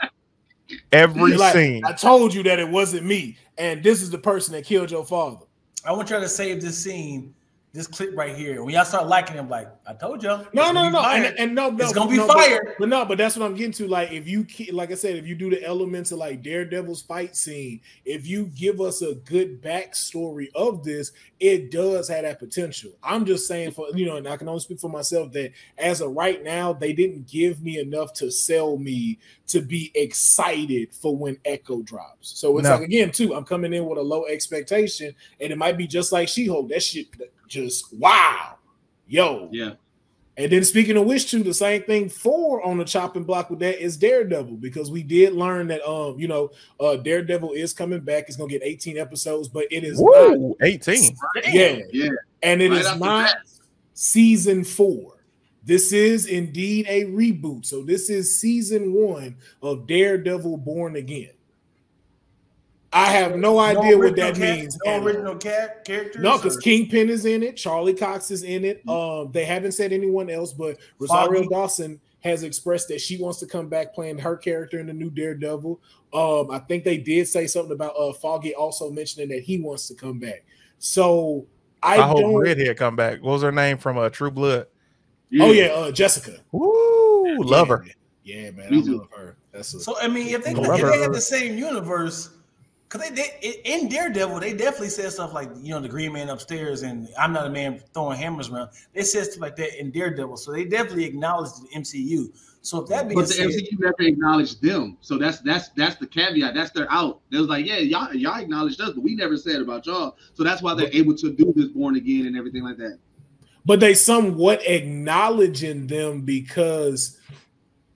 Every like, scene. I told you that it wasn't me. And this is the person that killed your father. I want y'all to save this scene, this clip right here. When y'all start liking him, like, I told y'all. No, no, no. And, and no, no. It's going to be no, fired. But, but no, but that's what I'm getting to. Like, if you, like I said, if you do the elements of like Daredevil's fight scene, if you give us a good backstory of this, it does have that potential. I'm just saying for, you know, and I can only speak for myself that as of right now, they didn't give me enough to sell me to be excited for when Echo drops. So it's no. like, again, too, I'm coming in with a low expectation, and it might be just like She-Hulk. That shit just, wow. Yo. Yeah. And then speaking of which, too, the same thing for on the chopping block with that is Daredevil, because we did learn that, um, you know, uh, Daredevil is coming back. It's going to get eighteen episodes, but it is Woo, not. eighteen. Yeah. yeah. And it right is not season four. This is indeed a reboot. So this is season one of Daredevil Born Again. I have no idea no what that cat, means. No original cat characters? No, because Kingpin is in it. Charlie Cox is in it. Um, they haven't said anyone else, but Rosario Foggy. Dawson has expressed that she wants to come back playing her character in the new Daredevil. Um, I think they did say something about uh, Foggy also mentioning that he wants to come back. So I, I hope don't... Redhead come back. What was her name from uh, True Blood? Yeah. Oh yeah, uh, Jessica. Woo, yeah, love her. Man. Yeah, man, I love her. That's a, so I mean, if they, if they had the same universe, because they, they in Daredevil, they definitely said stuff like, you know, the Green Man upstairs and I'm not a man throwing hammers around. They said stuff like that in Daredevil, so they definitely acknowledged the M C U. So if that being but the said, M C U never acknowledged them, so that's that's that's the caveat. That's their out. They was like, yeah, y'all y'all acknowledged us, but we never said about y'all. So that's why they're able to do this Born Again and everything like that. But they somewhat acknowledging them because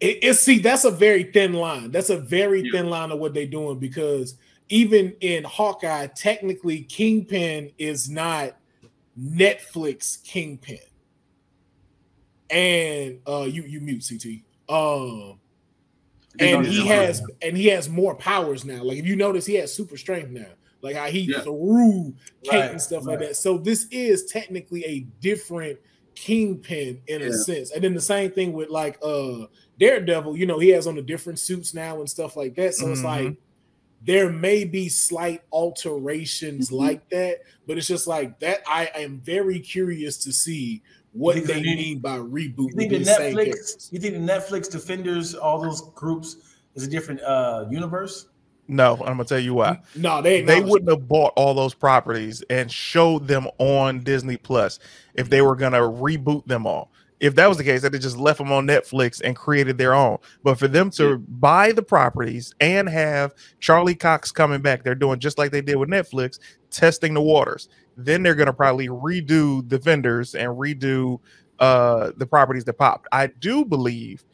it, it see that's a very thin line. That's a very yeah. thin line of what they're doing, because even in Hawkeye, technically Kingpin is not Netflix Kingpin. And uh, you you mute C T. Um, and he has and he has more powers now. Like if you notice, he has super strength now. Like how he yeah. threw Kate right, and stuff right. like that. So this is technically a different Kingpin in yeah. a sense. And then the same thing with like uh Daredevil, you know, he has on the different suits now and stuff like that. So mm-hmm. it's like there may be slight alterations mm-hmm. like that, but it's just like that. I am very curious to see what because they mean by reboot. You think, the Netflix, you think the Netflix Defenders, all those groups is a different uh universe? No, I'm gonna tell you why. No, they they wouldn't have bought all those properties and showed them on Disney Plus if they were gonna reboot them all. If that was the case, they'd have just left them on Netflix and created their own. But for them to yeah. buy the properties and have Charlie Cox coming back, they're doing just like they did with Netflix, testing the waters. Then they're gonna probably redo Defenders and redo uh, the properties that popped. I do believe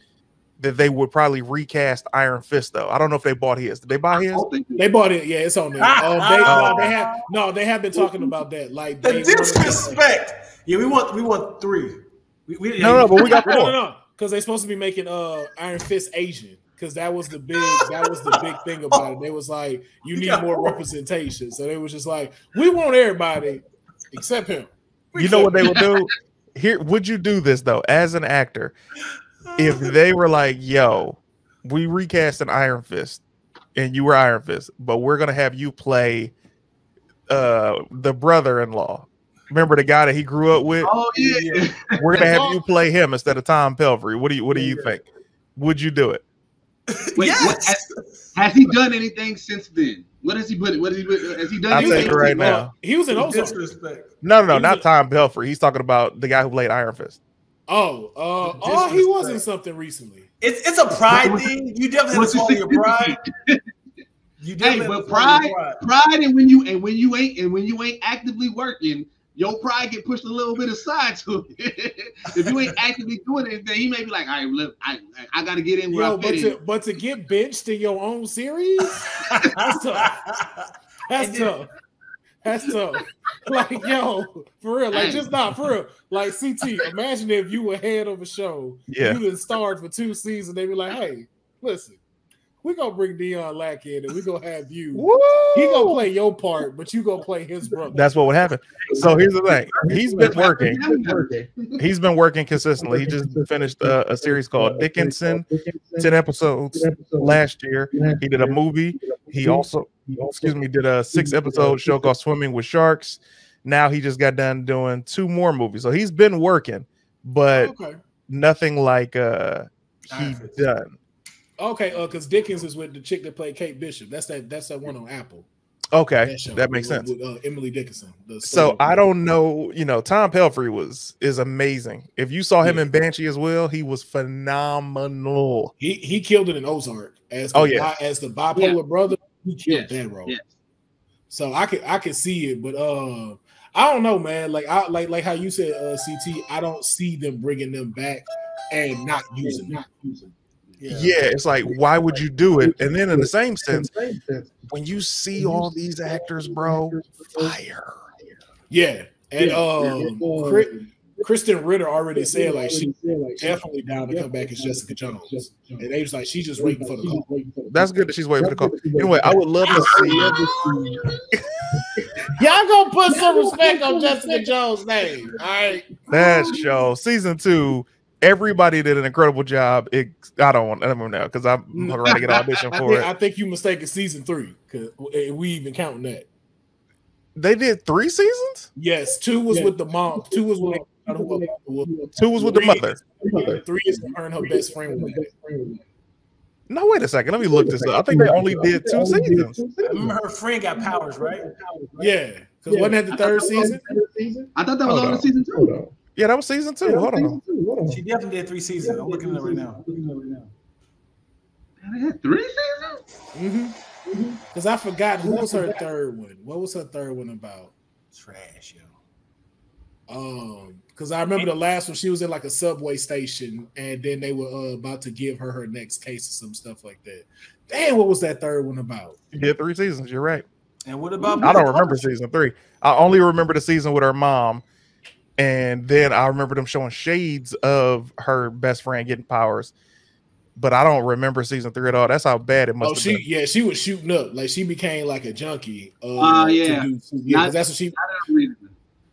that they would probably recast Iron Fist, though. I don't know if they bought his. Did they buy his? They, they bought it. Yeah, it's on there. Um, they, oh. they have, no, they have been talking about that. Like the disrespect. Yeah, we want we want three. We, we, no, yeah, no, but we got four. No, no, because they're supposed to be making uh Iron Fist Asian. Because that was the big that was the big thing about it. They was like, you need more representation. So they was just like, we want everybody except him. We you know what they would do? Here, would you do this though as an actor? If they were like, yo, we recast an Iron Fist and you were Iron Fist, but we're going to have you play uh, the brother-in-law. Remember the guy that he grew up with? Oh, yeah. We're going to have you play him instead of Tom Pelvory. What do you, what do you think? Would you do it? Wait, yes. What, has, has he done anything since then? What has he put? What has he put? Has he done I'll anything? I'll take it right now. He was in Ozark. No, no, no, not Tom Pelvory. He's talking about the guy who played Iron Fist. Oh, uh, oh, he was in something recently. It's it's a pride thing. You definitely follow your pride. You definitely hey, but pride, pride, pride, and when you and when you ain't and when you ain't actively working, your pride get pushed a little bit aside to it. If you ain't actively doing anything, he may be like, all right, look, I I gotta get in where Yo, I fit but, in. To, but to get benched in your own series, that's tough. That's tough. That's tough. Like, yo, for real. Like, just not for real. Like, C T, imagine if you were head of a show. Yeah. You been starred for two seasons. They be like, hey, listen, we're gonna bring Dion Lack in and we're gonna have you. Woo! He gonna play your part, but you gonna play his brother. That's what would happen. So here's the thing: he's been working. He's been working consistently. He just finished a, a series called Dickinson, ten episodes last year. He did a movie. He also, excuse me, did a six episode show called Swimming with Sharks. Now he just got done doing two more movies. So he's been working, but okay. nothing like uh he done. Okay, uh, because Dickens is with the chick that played Kate Bishop. That's that. That's that one on Apple. Okay, that, that makes with, sense. With, uh, Emily Dickinson. So I don't know. You know, Tom Pelfrey was is amazing. If you saw him yeah. in Banshee as well, he was phenomenal. He he killed it in Ozark as the, oh yeah as the bipolar yeah. brother. He killed yes. that role. Yes. So I could I could see it, but uh, I don't know, man. Like I like like how you said, uh, C T. I don't see them bringing them back and not using yeah. not using. Yeah. yeah, it's like, why would you do it? And then in the same sense, when you see all these actors, bro, fire. Yeah, and um, Kristen Ritter already said, like, she's definitely down to come back as Jessica Jones. And they was like, she's just waiting for the call. That's good that she's waiting for the call. Anyway, I would love to see. Y'all gonna put some respect on Jessica Jones' name, all right? That show, season two. Everybody did an incredible job. It, I don't want them now because I'm going to get an audition for I think, it. I think you mistaken season three because we even counting that. They did three seasons? Yes. Two was yeah. with the mom. Two was with, I don't know, two was with the mother. Three, three is to earn her best friend with that. No, wait a second. Let me look this up. I think they only did two seasons. Her friend got powers, right? Yeah. Because yeah. wasn't that the third season? I thought that was on season two, though. Yeah, that was season two. Yeah, Hold season on. Two. Hold on. She definitely did three seasons. I'm looking at it right now. Looking at it right now. They had three seasons? Mm-hmm. Mm-hmm. Because I forgot who was her third one. What was her third one about? Trash, yo. Um, because I remember the last one. She was in like a subway station, and then they were uh, about to give her her next case or some stuff like that. Damn, what was that third one about? She did three seasons. You're right. And what about? I don't remember season three. I only remember the season with her mom. And then I remember them showing shades of her best friend getting powers, but I don't remember season three at all. That's how bad it must oh, have she, been. Yeah, she was shooting up. Like she became like a junkie. Oh, uh, uh, yeah. To do, to, yeah not, that's what she,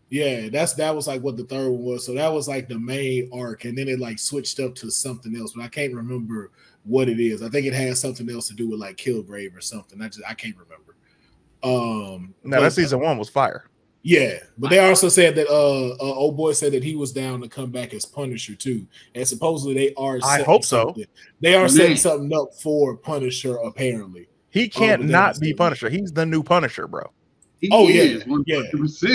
yeah, that's, that was like what the third one was. So that was like the main arc. And then it like switched up to something else, but I can't remember what it is. I think it has something else to do with like Kilgrave or something. I just, I can't remember. Um, now but, that season one was fire. Yeah, but they also said that uh, uh old boy said that he was down to come back as Punisher too, and supposedly they are. I hope so. They are Man. setting something up for Punisher. Apparently, he can't um, not be Punisher. Him. He's the new Punisher, bro. He oh is. yeah,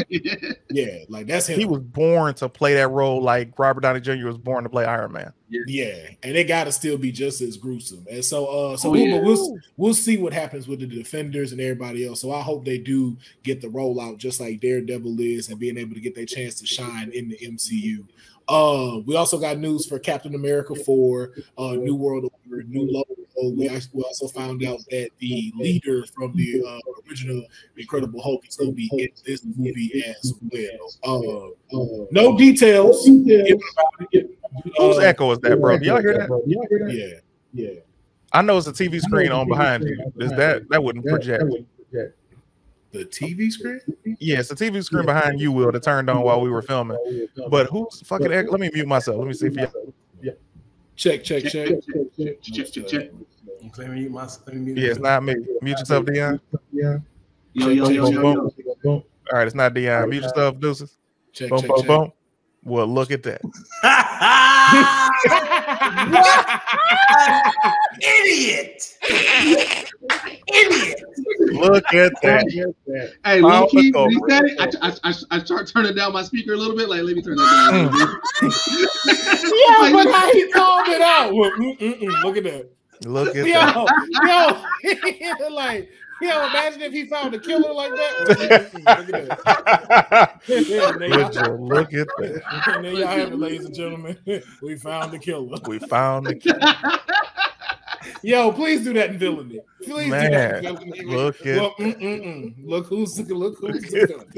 yeah, yeah. Like that's him. He was born to play that role. Like Robert Downey Junior was born to play Iron Man. Yeah, yeah. And it got to still be just as gruesome. And so, uh, so oh, we'll, yeah. we'll we'll see what happens with the Defenders and everybody else. So I hope they do get the rollout just like Daredevil is, and being able to get their chance to shine in the M C U. Uh, we also got news for Captain America four, uh, New World Order, New Logo. We also found out that the leader from the uh, original Incredible Hulk is going to be in this movie as well. Uh, uh, no details. Whose echo is that, bro? Do y'all hear that? Yeah, yeah. I know it's a T V screen on behind you. Is that that wouldn't project? The T V screen? Yes, the T V screen behind you, Will, that turned on while we were filming. But who's fucking echo? Let me mute myself. Let me see if you. Check, check, check. Check, check, check, check. Let me mute myself. Yeah, it's not me. Mute yourself, Dion. Yeah. Yo, yo, yo, yo, yo. All right, it's not Dion. Mute yourself, Deuces. Check, boom, check, boom, check. Boom. Well, look at that. What? Idiot. Idiot. Look at that. Hey, we keep reset it. I, I, I, I start turning down my speaker a little bit. Like, let me turn it down. Yeah, but how he called it out. Well, mm, mm, mm, look at that. Look at yo, that. Yo, like... Yeah, imagine if he found a killer like that. Look at that. Look at that. And there y'all have it, ladies and gentlemen. We found the killer. We found the killer. Yo, please do that in villainy. Please Man, do that in Look at well, mm -mm -mm. Look who's look who's mm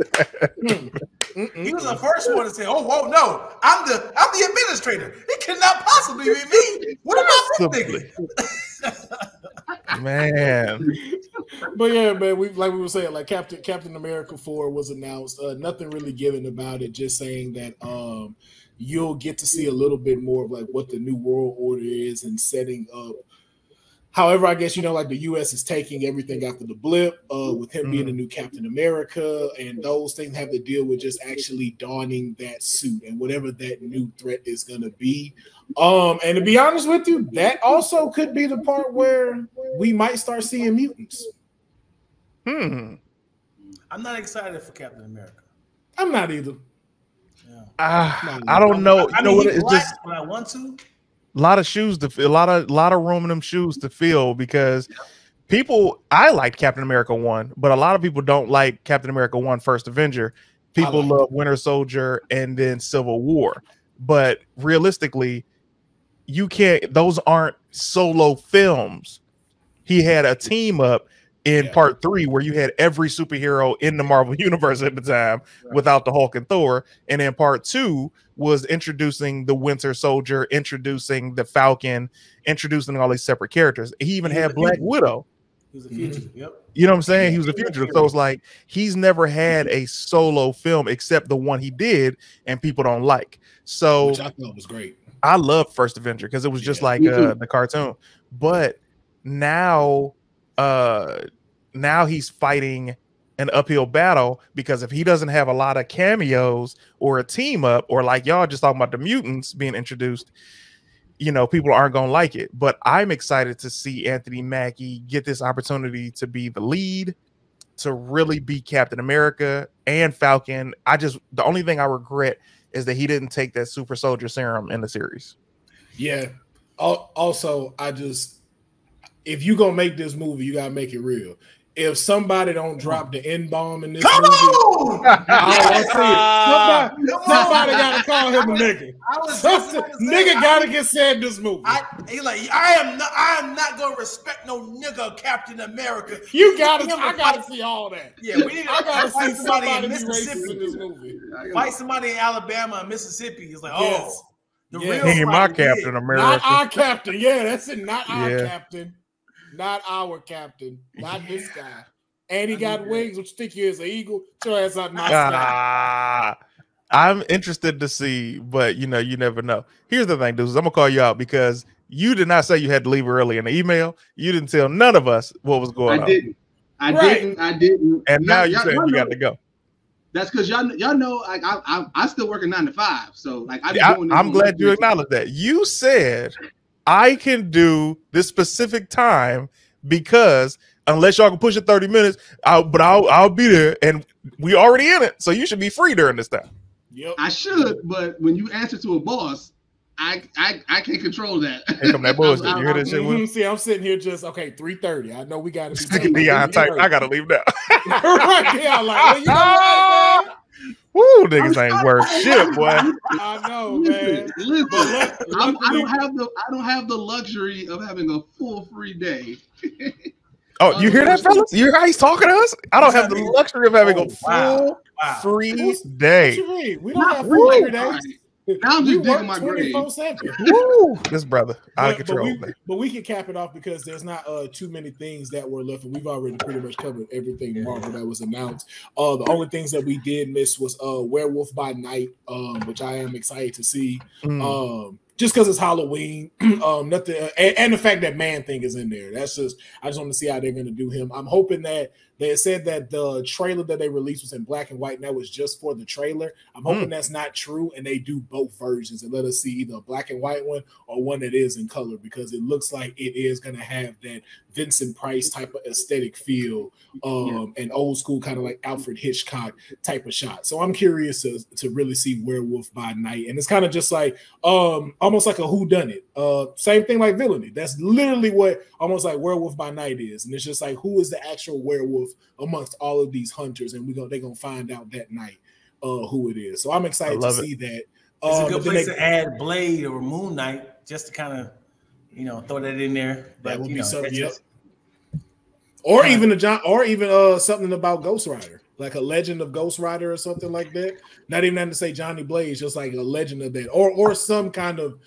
-mm. He was the first one to say, "Oh, whoa, no! I'm the I'm the administrator. It cannot possibly be me. What about this nigga?" Man. But yeah, man, we like we were saying, like Captain Captain America four was announced. Uh, nothing really given about it, just saying that um you'll get to see a little bit more of like what the new world order is and setting up. However, I guess, you know, like the U S is taking everything after the blip uh, with him mm-hmm. being a new Captain America, and those things have to deal with just actually donning that suit and whatever that new threat is going to be. Um, and to be honest with you, that also could be the part where we might start seeing mutants. Hmm. I'm not excited for Captain America. I'm not either. Yeah. Uh, not I don't know. I, I, you know mean, what, it's just, when I want to. A lot of shoes to fill, a lot of lot of room in them shoes to fill, because people, I like Captain America one, but a lot of people don't like Captain America one First Avenger. People like love Winter Soldier and then Civil War. But realistically, you can't, those aren't solo films. He had a team up in yeah. part three where you had every superhero in the Marvel universe at the time right. without the Hulk and Thor. And then part two was introducing the Winter Soldier, introducing the Falcon, introducing all these separate characters. He even he had Black fugitive. Widow. He was a fugitive. Yep. You know what I'm saying? He was a fugitive. So it's like he's never had a solo film except the one he did and people don't like. So which I thought was great. I love First Avenger because it was just yeah. like uh, the cartoon. But now uh now he's fighting an uphill battle, because if he doesn't have a lot of cameos or a team up, or like y'all just talking about the mutants being introduced, you know, people aren't going to like it. But I'm excited to see Anthony Mackie get this opportunity to be the lead, to really be Captain America and Falcon. I just, the only thing I regret is that he didn't take that super soldier serum in the series. Yeah. Also, I just, if you're going to make this movie, you got to make it real. If somebody don't drop the N-bomb in this come movie, on! I don't yeah. see it. Somebody, somebody got to call him a nigga. I was, I was nigga got to get said this movie. I, he like, I am not, I am not going to respect no nigga Captain America. You got to, I got to see all that. Yeah, we need to fight see somebody, somebody in Mississippi. In this movie. Fight somebody in Alabama and Mississippi. It's like, yes. oh. The yes. real he ain't my Captain America. Not our Captain. Yeah, that's it. Not our yeah. Captain. Not our captain, not yeah. this guy. And he I got wings, that. Which you think he is an eagle. Your ass out my sky. Uh, I'm interested to see, but you know, you never know. Here's the thing, dudes. I'm gonna call you out because you did not say you had to leave early in the email. You didn't tell none of us what was going I on. Didn't. I right. didn't. I didn't. And now you said you got to go. That's because y'all y'all know like I, I I still work a nine to five. So like I yeah, doing I, I'm glad you acknowledged that. You said. I can do this specific time because unless y'all can push it thirty minutes, I'll, but I'll I'll be there, and we already in it, so you should be free during this time. Yep. I should, but when you answer to a boss, I I, I can't control that. Here come that bullshit. I, I, you hear I, that I, shit? Mm-hmm. See, I'm sitting here just okay. Three thirty. I know we got to. Dion type. I gotta leave now. Right, yeah, like, you know what, man? Woo, niggas I'm, ain't worth shit, boy. I know, man. Listen, listen I'm, I don't have the I don't have the luxury of having a full free day. Oh, you hear that, fellas? You hear how he's talking to us? I don't have the luxury of having oh, a full wow. Wow. free What's, day. What you mean? We don't Not have full free days. Now I'm just digging my grave. Woo, this brother, I control. But we, but we can cap it off because there's not uh, too many things that were left, and we've already pretty much covered everything Marvel that was announced. Uh, the only things that we did miss was uh, Werewolf by Night, um, which I am excited to see, mm. um, just because it's Halloween. um, nothing, uh, and, and the fact that Man Thing is in there. That's just, I just want to see how they're going to do him. I'm hoping that. They said that the trailer that they released was in black and white, and that was just for the trailer. I'm hoping mm. that's not true, and they do both versions and let us see either a black and white one or one that is in color, because it looks like it is going to have that Vincent Price type of aesthetic feel, um, yeah. and old school kind of like Alfred Hitchcock type of shot. So I'm curious to, to really see Werewolf by Night, and it's kind of just like um, almost like a whodunit. Uh, same thing like Villainy. That's literally what almost like Werewolf by Night is, and it's just like who is the actual werewolf amongst all of these hunters, and we go they're gonna find out that night uh who it is. So I'm excited to it. see that. It's um, a good place they, to add Blade or Moon Knight just to kind of you know throw that in there. But, that would be know, something, yep. just, or yeah. even a John, or even uh something about Ghost Rider, like a legend of Ghost Rider or something like that. Not even having to say Johnny Blaze, just like a legend of that, or or some kind of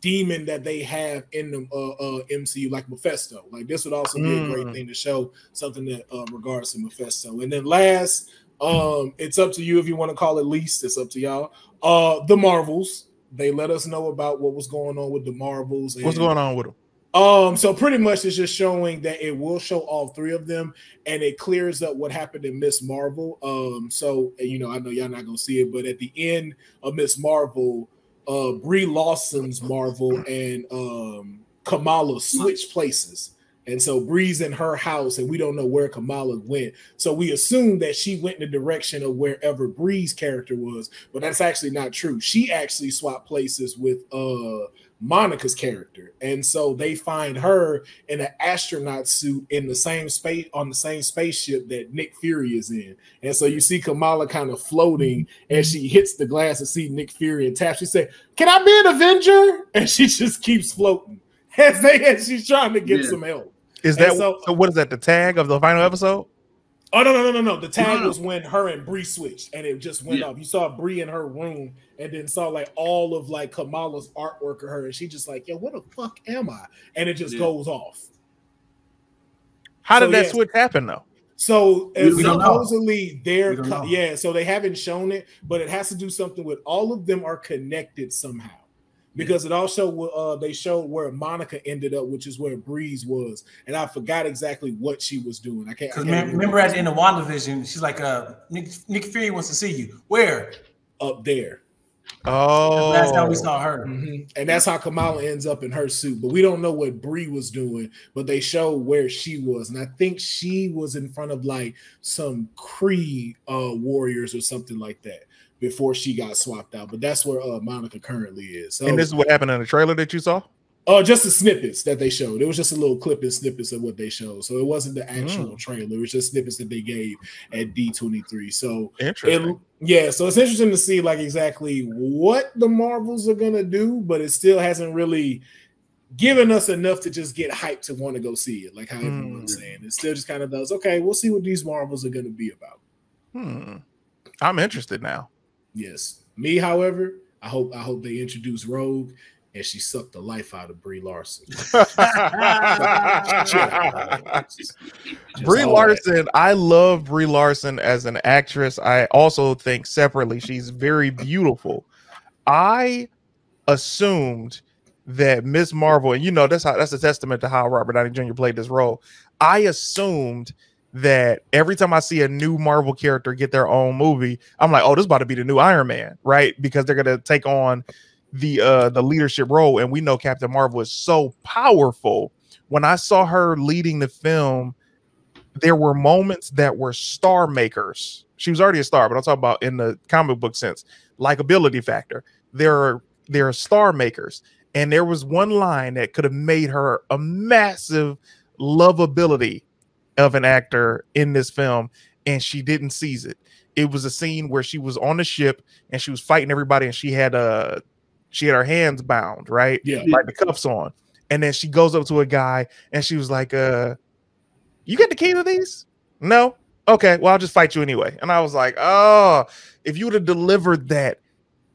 demon that they have in the uh, uh, M C U, like Mephisto. Like this would also mm. be a great thing to show something that uh, regards to Mephisto. And then last, um, it's up to you if you want to call it least. It's up to y'all. Uh, the Marvels. They let us know about what was going on with the Marvels. And, what's going on with them? Um, so pretty much it's just showing that it will show all three of them, and it clears up what happened in Miz Marvel. Um, so you know, I know y'all not gonna see it, but at the end of Miz Marvel, uh, Brie Larson's Marvel and um, Kamala switch places, and so Brie's in her house, and we don't know where Kamala went. So we assume that she went in the direction of wherever Brie's character was, but that's actually not true. She actually swapped places with uh. Monica's character, and so they find her in an astronaut suit in the same space on the same spaceship that Nick Fury is in. And so you see Kamala kind of floating, and she hits the glass to see Nick Fury and taps. She said, "Can I be an Avenger?" And she just keeps floating as they as she's trying to get yeah. some help. Is that so, so? What is that? The tag of the final episode? Oh no no no no no! The tag was when her and Bree switched, and it just went yeah. off. You saw Bree in her room, and then saw like all of like Kamala's artwork of her, and she just like, "Yo, what the fuck am I?" And it just yeah. goes off. How so, did that yeah. switch happen though? So we, we supposedly they're yeah. So they haven't shown it, but it has to do something with all of them are connected somehow. Because it also uh, they showed where Monica ended up, which is where Breeze was, and I forgot exactly what she was doing. I can't. I can't remember at the end of WandaVision, she's like, uh, "Nick, Nick Fury wants to see you." Where? Up there. Oh. That's the last time we saw her, mm-hmm. and that's how Kamala ends up in her suit. But we don't know what Bree was doing. But they show where she was, and I think she was in front of like some Kree uh, warriors or something like that. Before she got swapped out, but that's where uh, Monica currently is. So, and this is what happened in the trailer that you saw? Oh, uh, just the snippets that they showed. It was just a little clip and snippets of what they showed. So it wasn't the actual mm. trailer. It was just snippets that they gave at D twenty-three. So interesting. It, yeah, so it's interesting to see like exactly what the Marvels are gonna do, but it still hasn't really given us enough to just get hyped to want to go see it. Like how mm. everyone's saying, it still just kind of does. Okay, we'll see what these Marvels are gonna be about. Hmm. I'm interested now. Yes, me. However, I hope I hope they introduce Rogue, and she sucked the life out of Brie Larson. Brie Larson, that. I love Brie Larson as an actress. I also think separately she's very beautiful. I assumed that Miz Marvel, and you know that's how that's a testament to how Robert Downey Junior played this role. I assumed that every time I see a new Marvel character get their own movie, I'm like, oh, this is about to be the new Iron Man, right? Because they're gonna take on the uh the leadership role, and we know Captain Marvel is so powerful. When I saw her leading the film, there were moments that were star makers. She was already a star, but I'm talking about in the comic book sense, likability factor. There are there are star makers, and there was one line that could have made her a massive lovability of an actor in this film, and she didn't seize it. It was a scene where she was on the ship and she was fighting everybody, and she had uh she had her hands bound, right? Yeah, like the cuffs on. And then she goes up to a guy and she was like, uh "You got the key to these?" "No." "Okay, well, I'll just fight you anyway." And I was like, oh, if you would have delivered that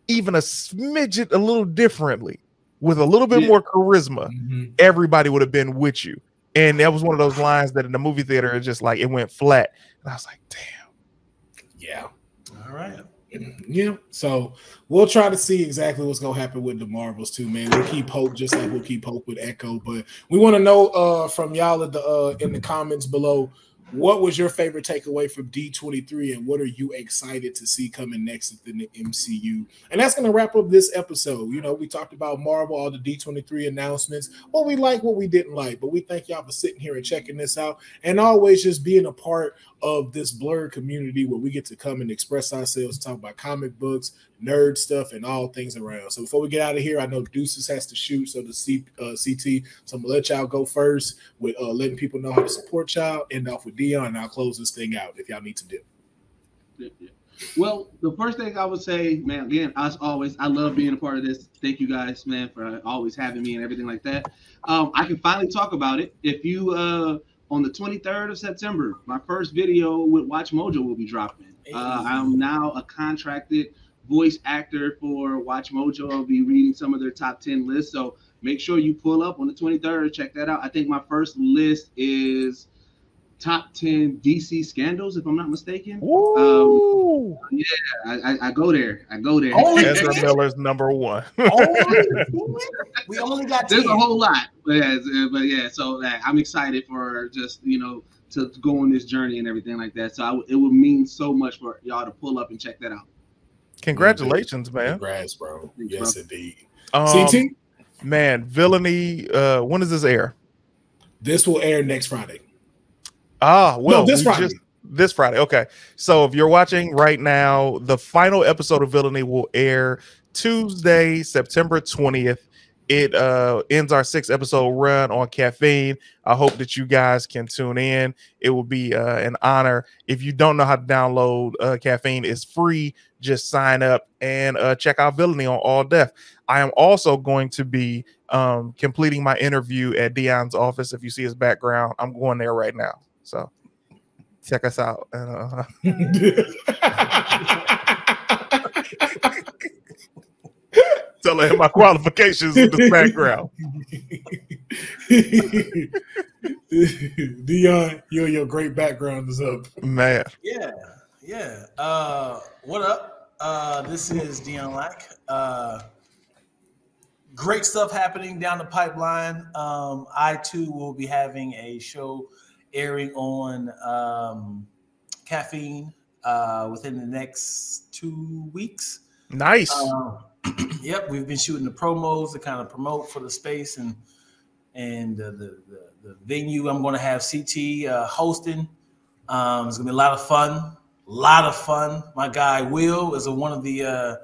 even a smidget a little differently with a little bit yeah. more charisma, mm-hmm. everybody would have been with you. And that was one of those lines that in the movie theater, it just like it went flat. And I was like, damn. Yeah. All right. Yeah. So we'll try to see exactly what's gonna happen with the Marvels too, man. We'll keep hope, just like we'll keep hope with Echo. But we want to know uh from y'all at the uh in the comments below, what was your favorite takeaway from D twenty-three, and what are you excited to see coming next within the M C U? And that's going to wrap up this episode. You know, we talked about Marvel, all the D twenty-three announcements, what we like, what we didn't like. But we thank y'all for sitting here and checking this out, and always just being a part of this Blurred community where we get to come and express ourselves, talk about comic books, nerd stuff, and all things around. So before we get out of here, I know Deuces has to shoot, so the C, uh, C T, so I'm going to let y'all go first with uh, letting people know how to support y'all, end off with Dion, and I'll close this thing out if y'all need to dip. Well, the first thing I would say, man, again, as always, I love being a part of this. Thank you guys, man, for always having me and everything like that. Um, I can finally talk about it. If you... Uh, On the twenty-third of September, my first video with Watch Mojo will be dropping. Uh, I'm now a contracted voice actor for Watch Mojo. I'll be reading some of their top ten lists. So make sure you pull up on the twenty-third. Check that out. I think my first list is top ten D C scandals, if I'm not mistaken. Um, yeah, I, I, I go there. I go there. Ezra Miller's number one. We only got ten. There's a whole lot. But yeah, but yeah so uh, I'm excited for just, you know, to go on this journey and everything like that. So I, it would mean so much for y'all to pull up and check that out. Congratulations, man. Congrats, bro. Yes, bro. Indeed. Um, C T? Man, Villainy, uh, when does this air? This will air next Friday. Ah, well, no, this we Friday. Just, this Friday. Okay. So if you're watching right now, the final episode of Villainy will air Tuesday, September twentieth. It uh, ends our six episode run on Caffeine. I hope that you guys can tune in. It will be uh, an honor. If you don't know how to download uh, Caffeine, it's free. Just sign up and uh, check out Villainy on All Deaf. I am also going to be um, completing my interview at Dion's office. If you see his background, I'm going there right now. So check us out. Uh, Telling him my qualifications in the background. Dion, you and your great background is up, man. Yeah, yeah. Uh, what up? Uh, this is Dion Lack. Uh, great stuff happening down the pipeline. Um, I too will be having a show airing on um, Caffeine uh, within the next two weeks. Nice. Um, Yep, we've been shooting the promos to kind of promote for the space and and uh, the, the the venue. I'm going to have C T uh, hosting. Um, it's going to be a lot of fun, a lot of fun. My guy Will is a, one of the uh,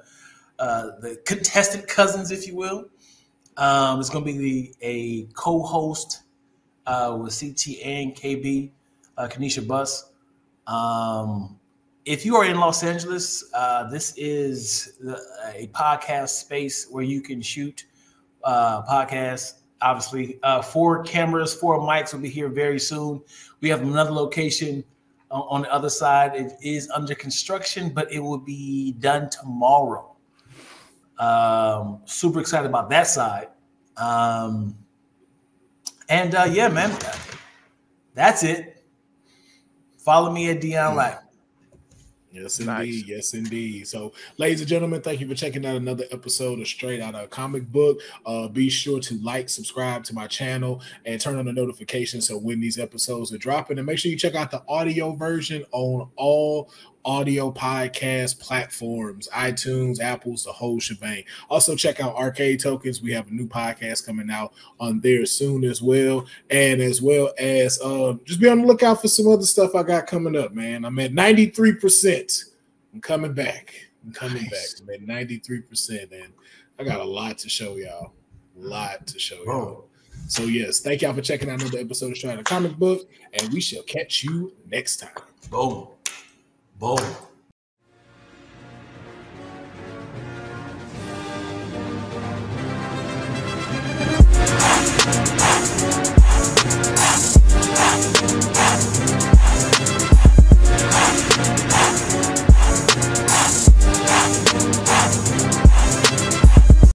uh, the contestant cousins, if you will. Um, it's going to be the, a co-host uh, with C T and K B, uh, Kanisha Buss. Um, If you are in Los Angeles, uh, this is the, a podcast space where you can shoot uh, podcasts. Obviously, uh, four cameras, four mics will be here very soon. We have another location on, on the other side. It is under construction, but it will be done tomorrow. Um, super excited about that side. Um, and uh, yeah, man, that's it. Follow me at Dion Lack. Yes, indeed. Nice. Yes, indeed. So, ladies and gentlemen, thank you for checking out another episode of Straight Outta Comic Book. Uh, be sure to like, subscribe to my channel, and turn on the notifications so when these episodes are dropping. And make sure you check out the audio version on all audio podcast platforms, iTunes, Apple's, the whole shebang. Also, check out Arcade Tokens. We have a new podcast coming out on there soon as well. And as well as uh, just be on the lookout for some other stuff I got coming up, man. I'm at ninety-three percent. I'm coming back. I'm coming nice. back. I'm at ninety-three percent, and I got a lot to show y'all. A lot to show y'all. So, yes, thank y'all for checking out another episode of Straight Outta Comic Book, and we shall catch you next time. Boom. Boom.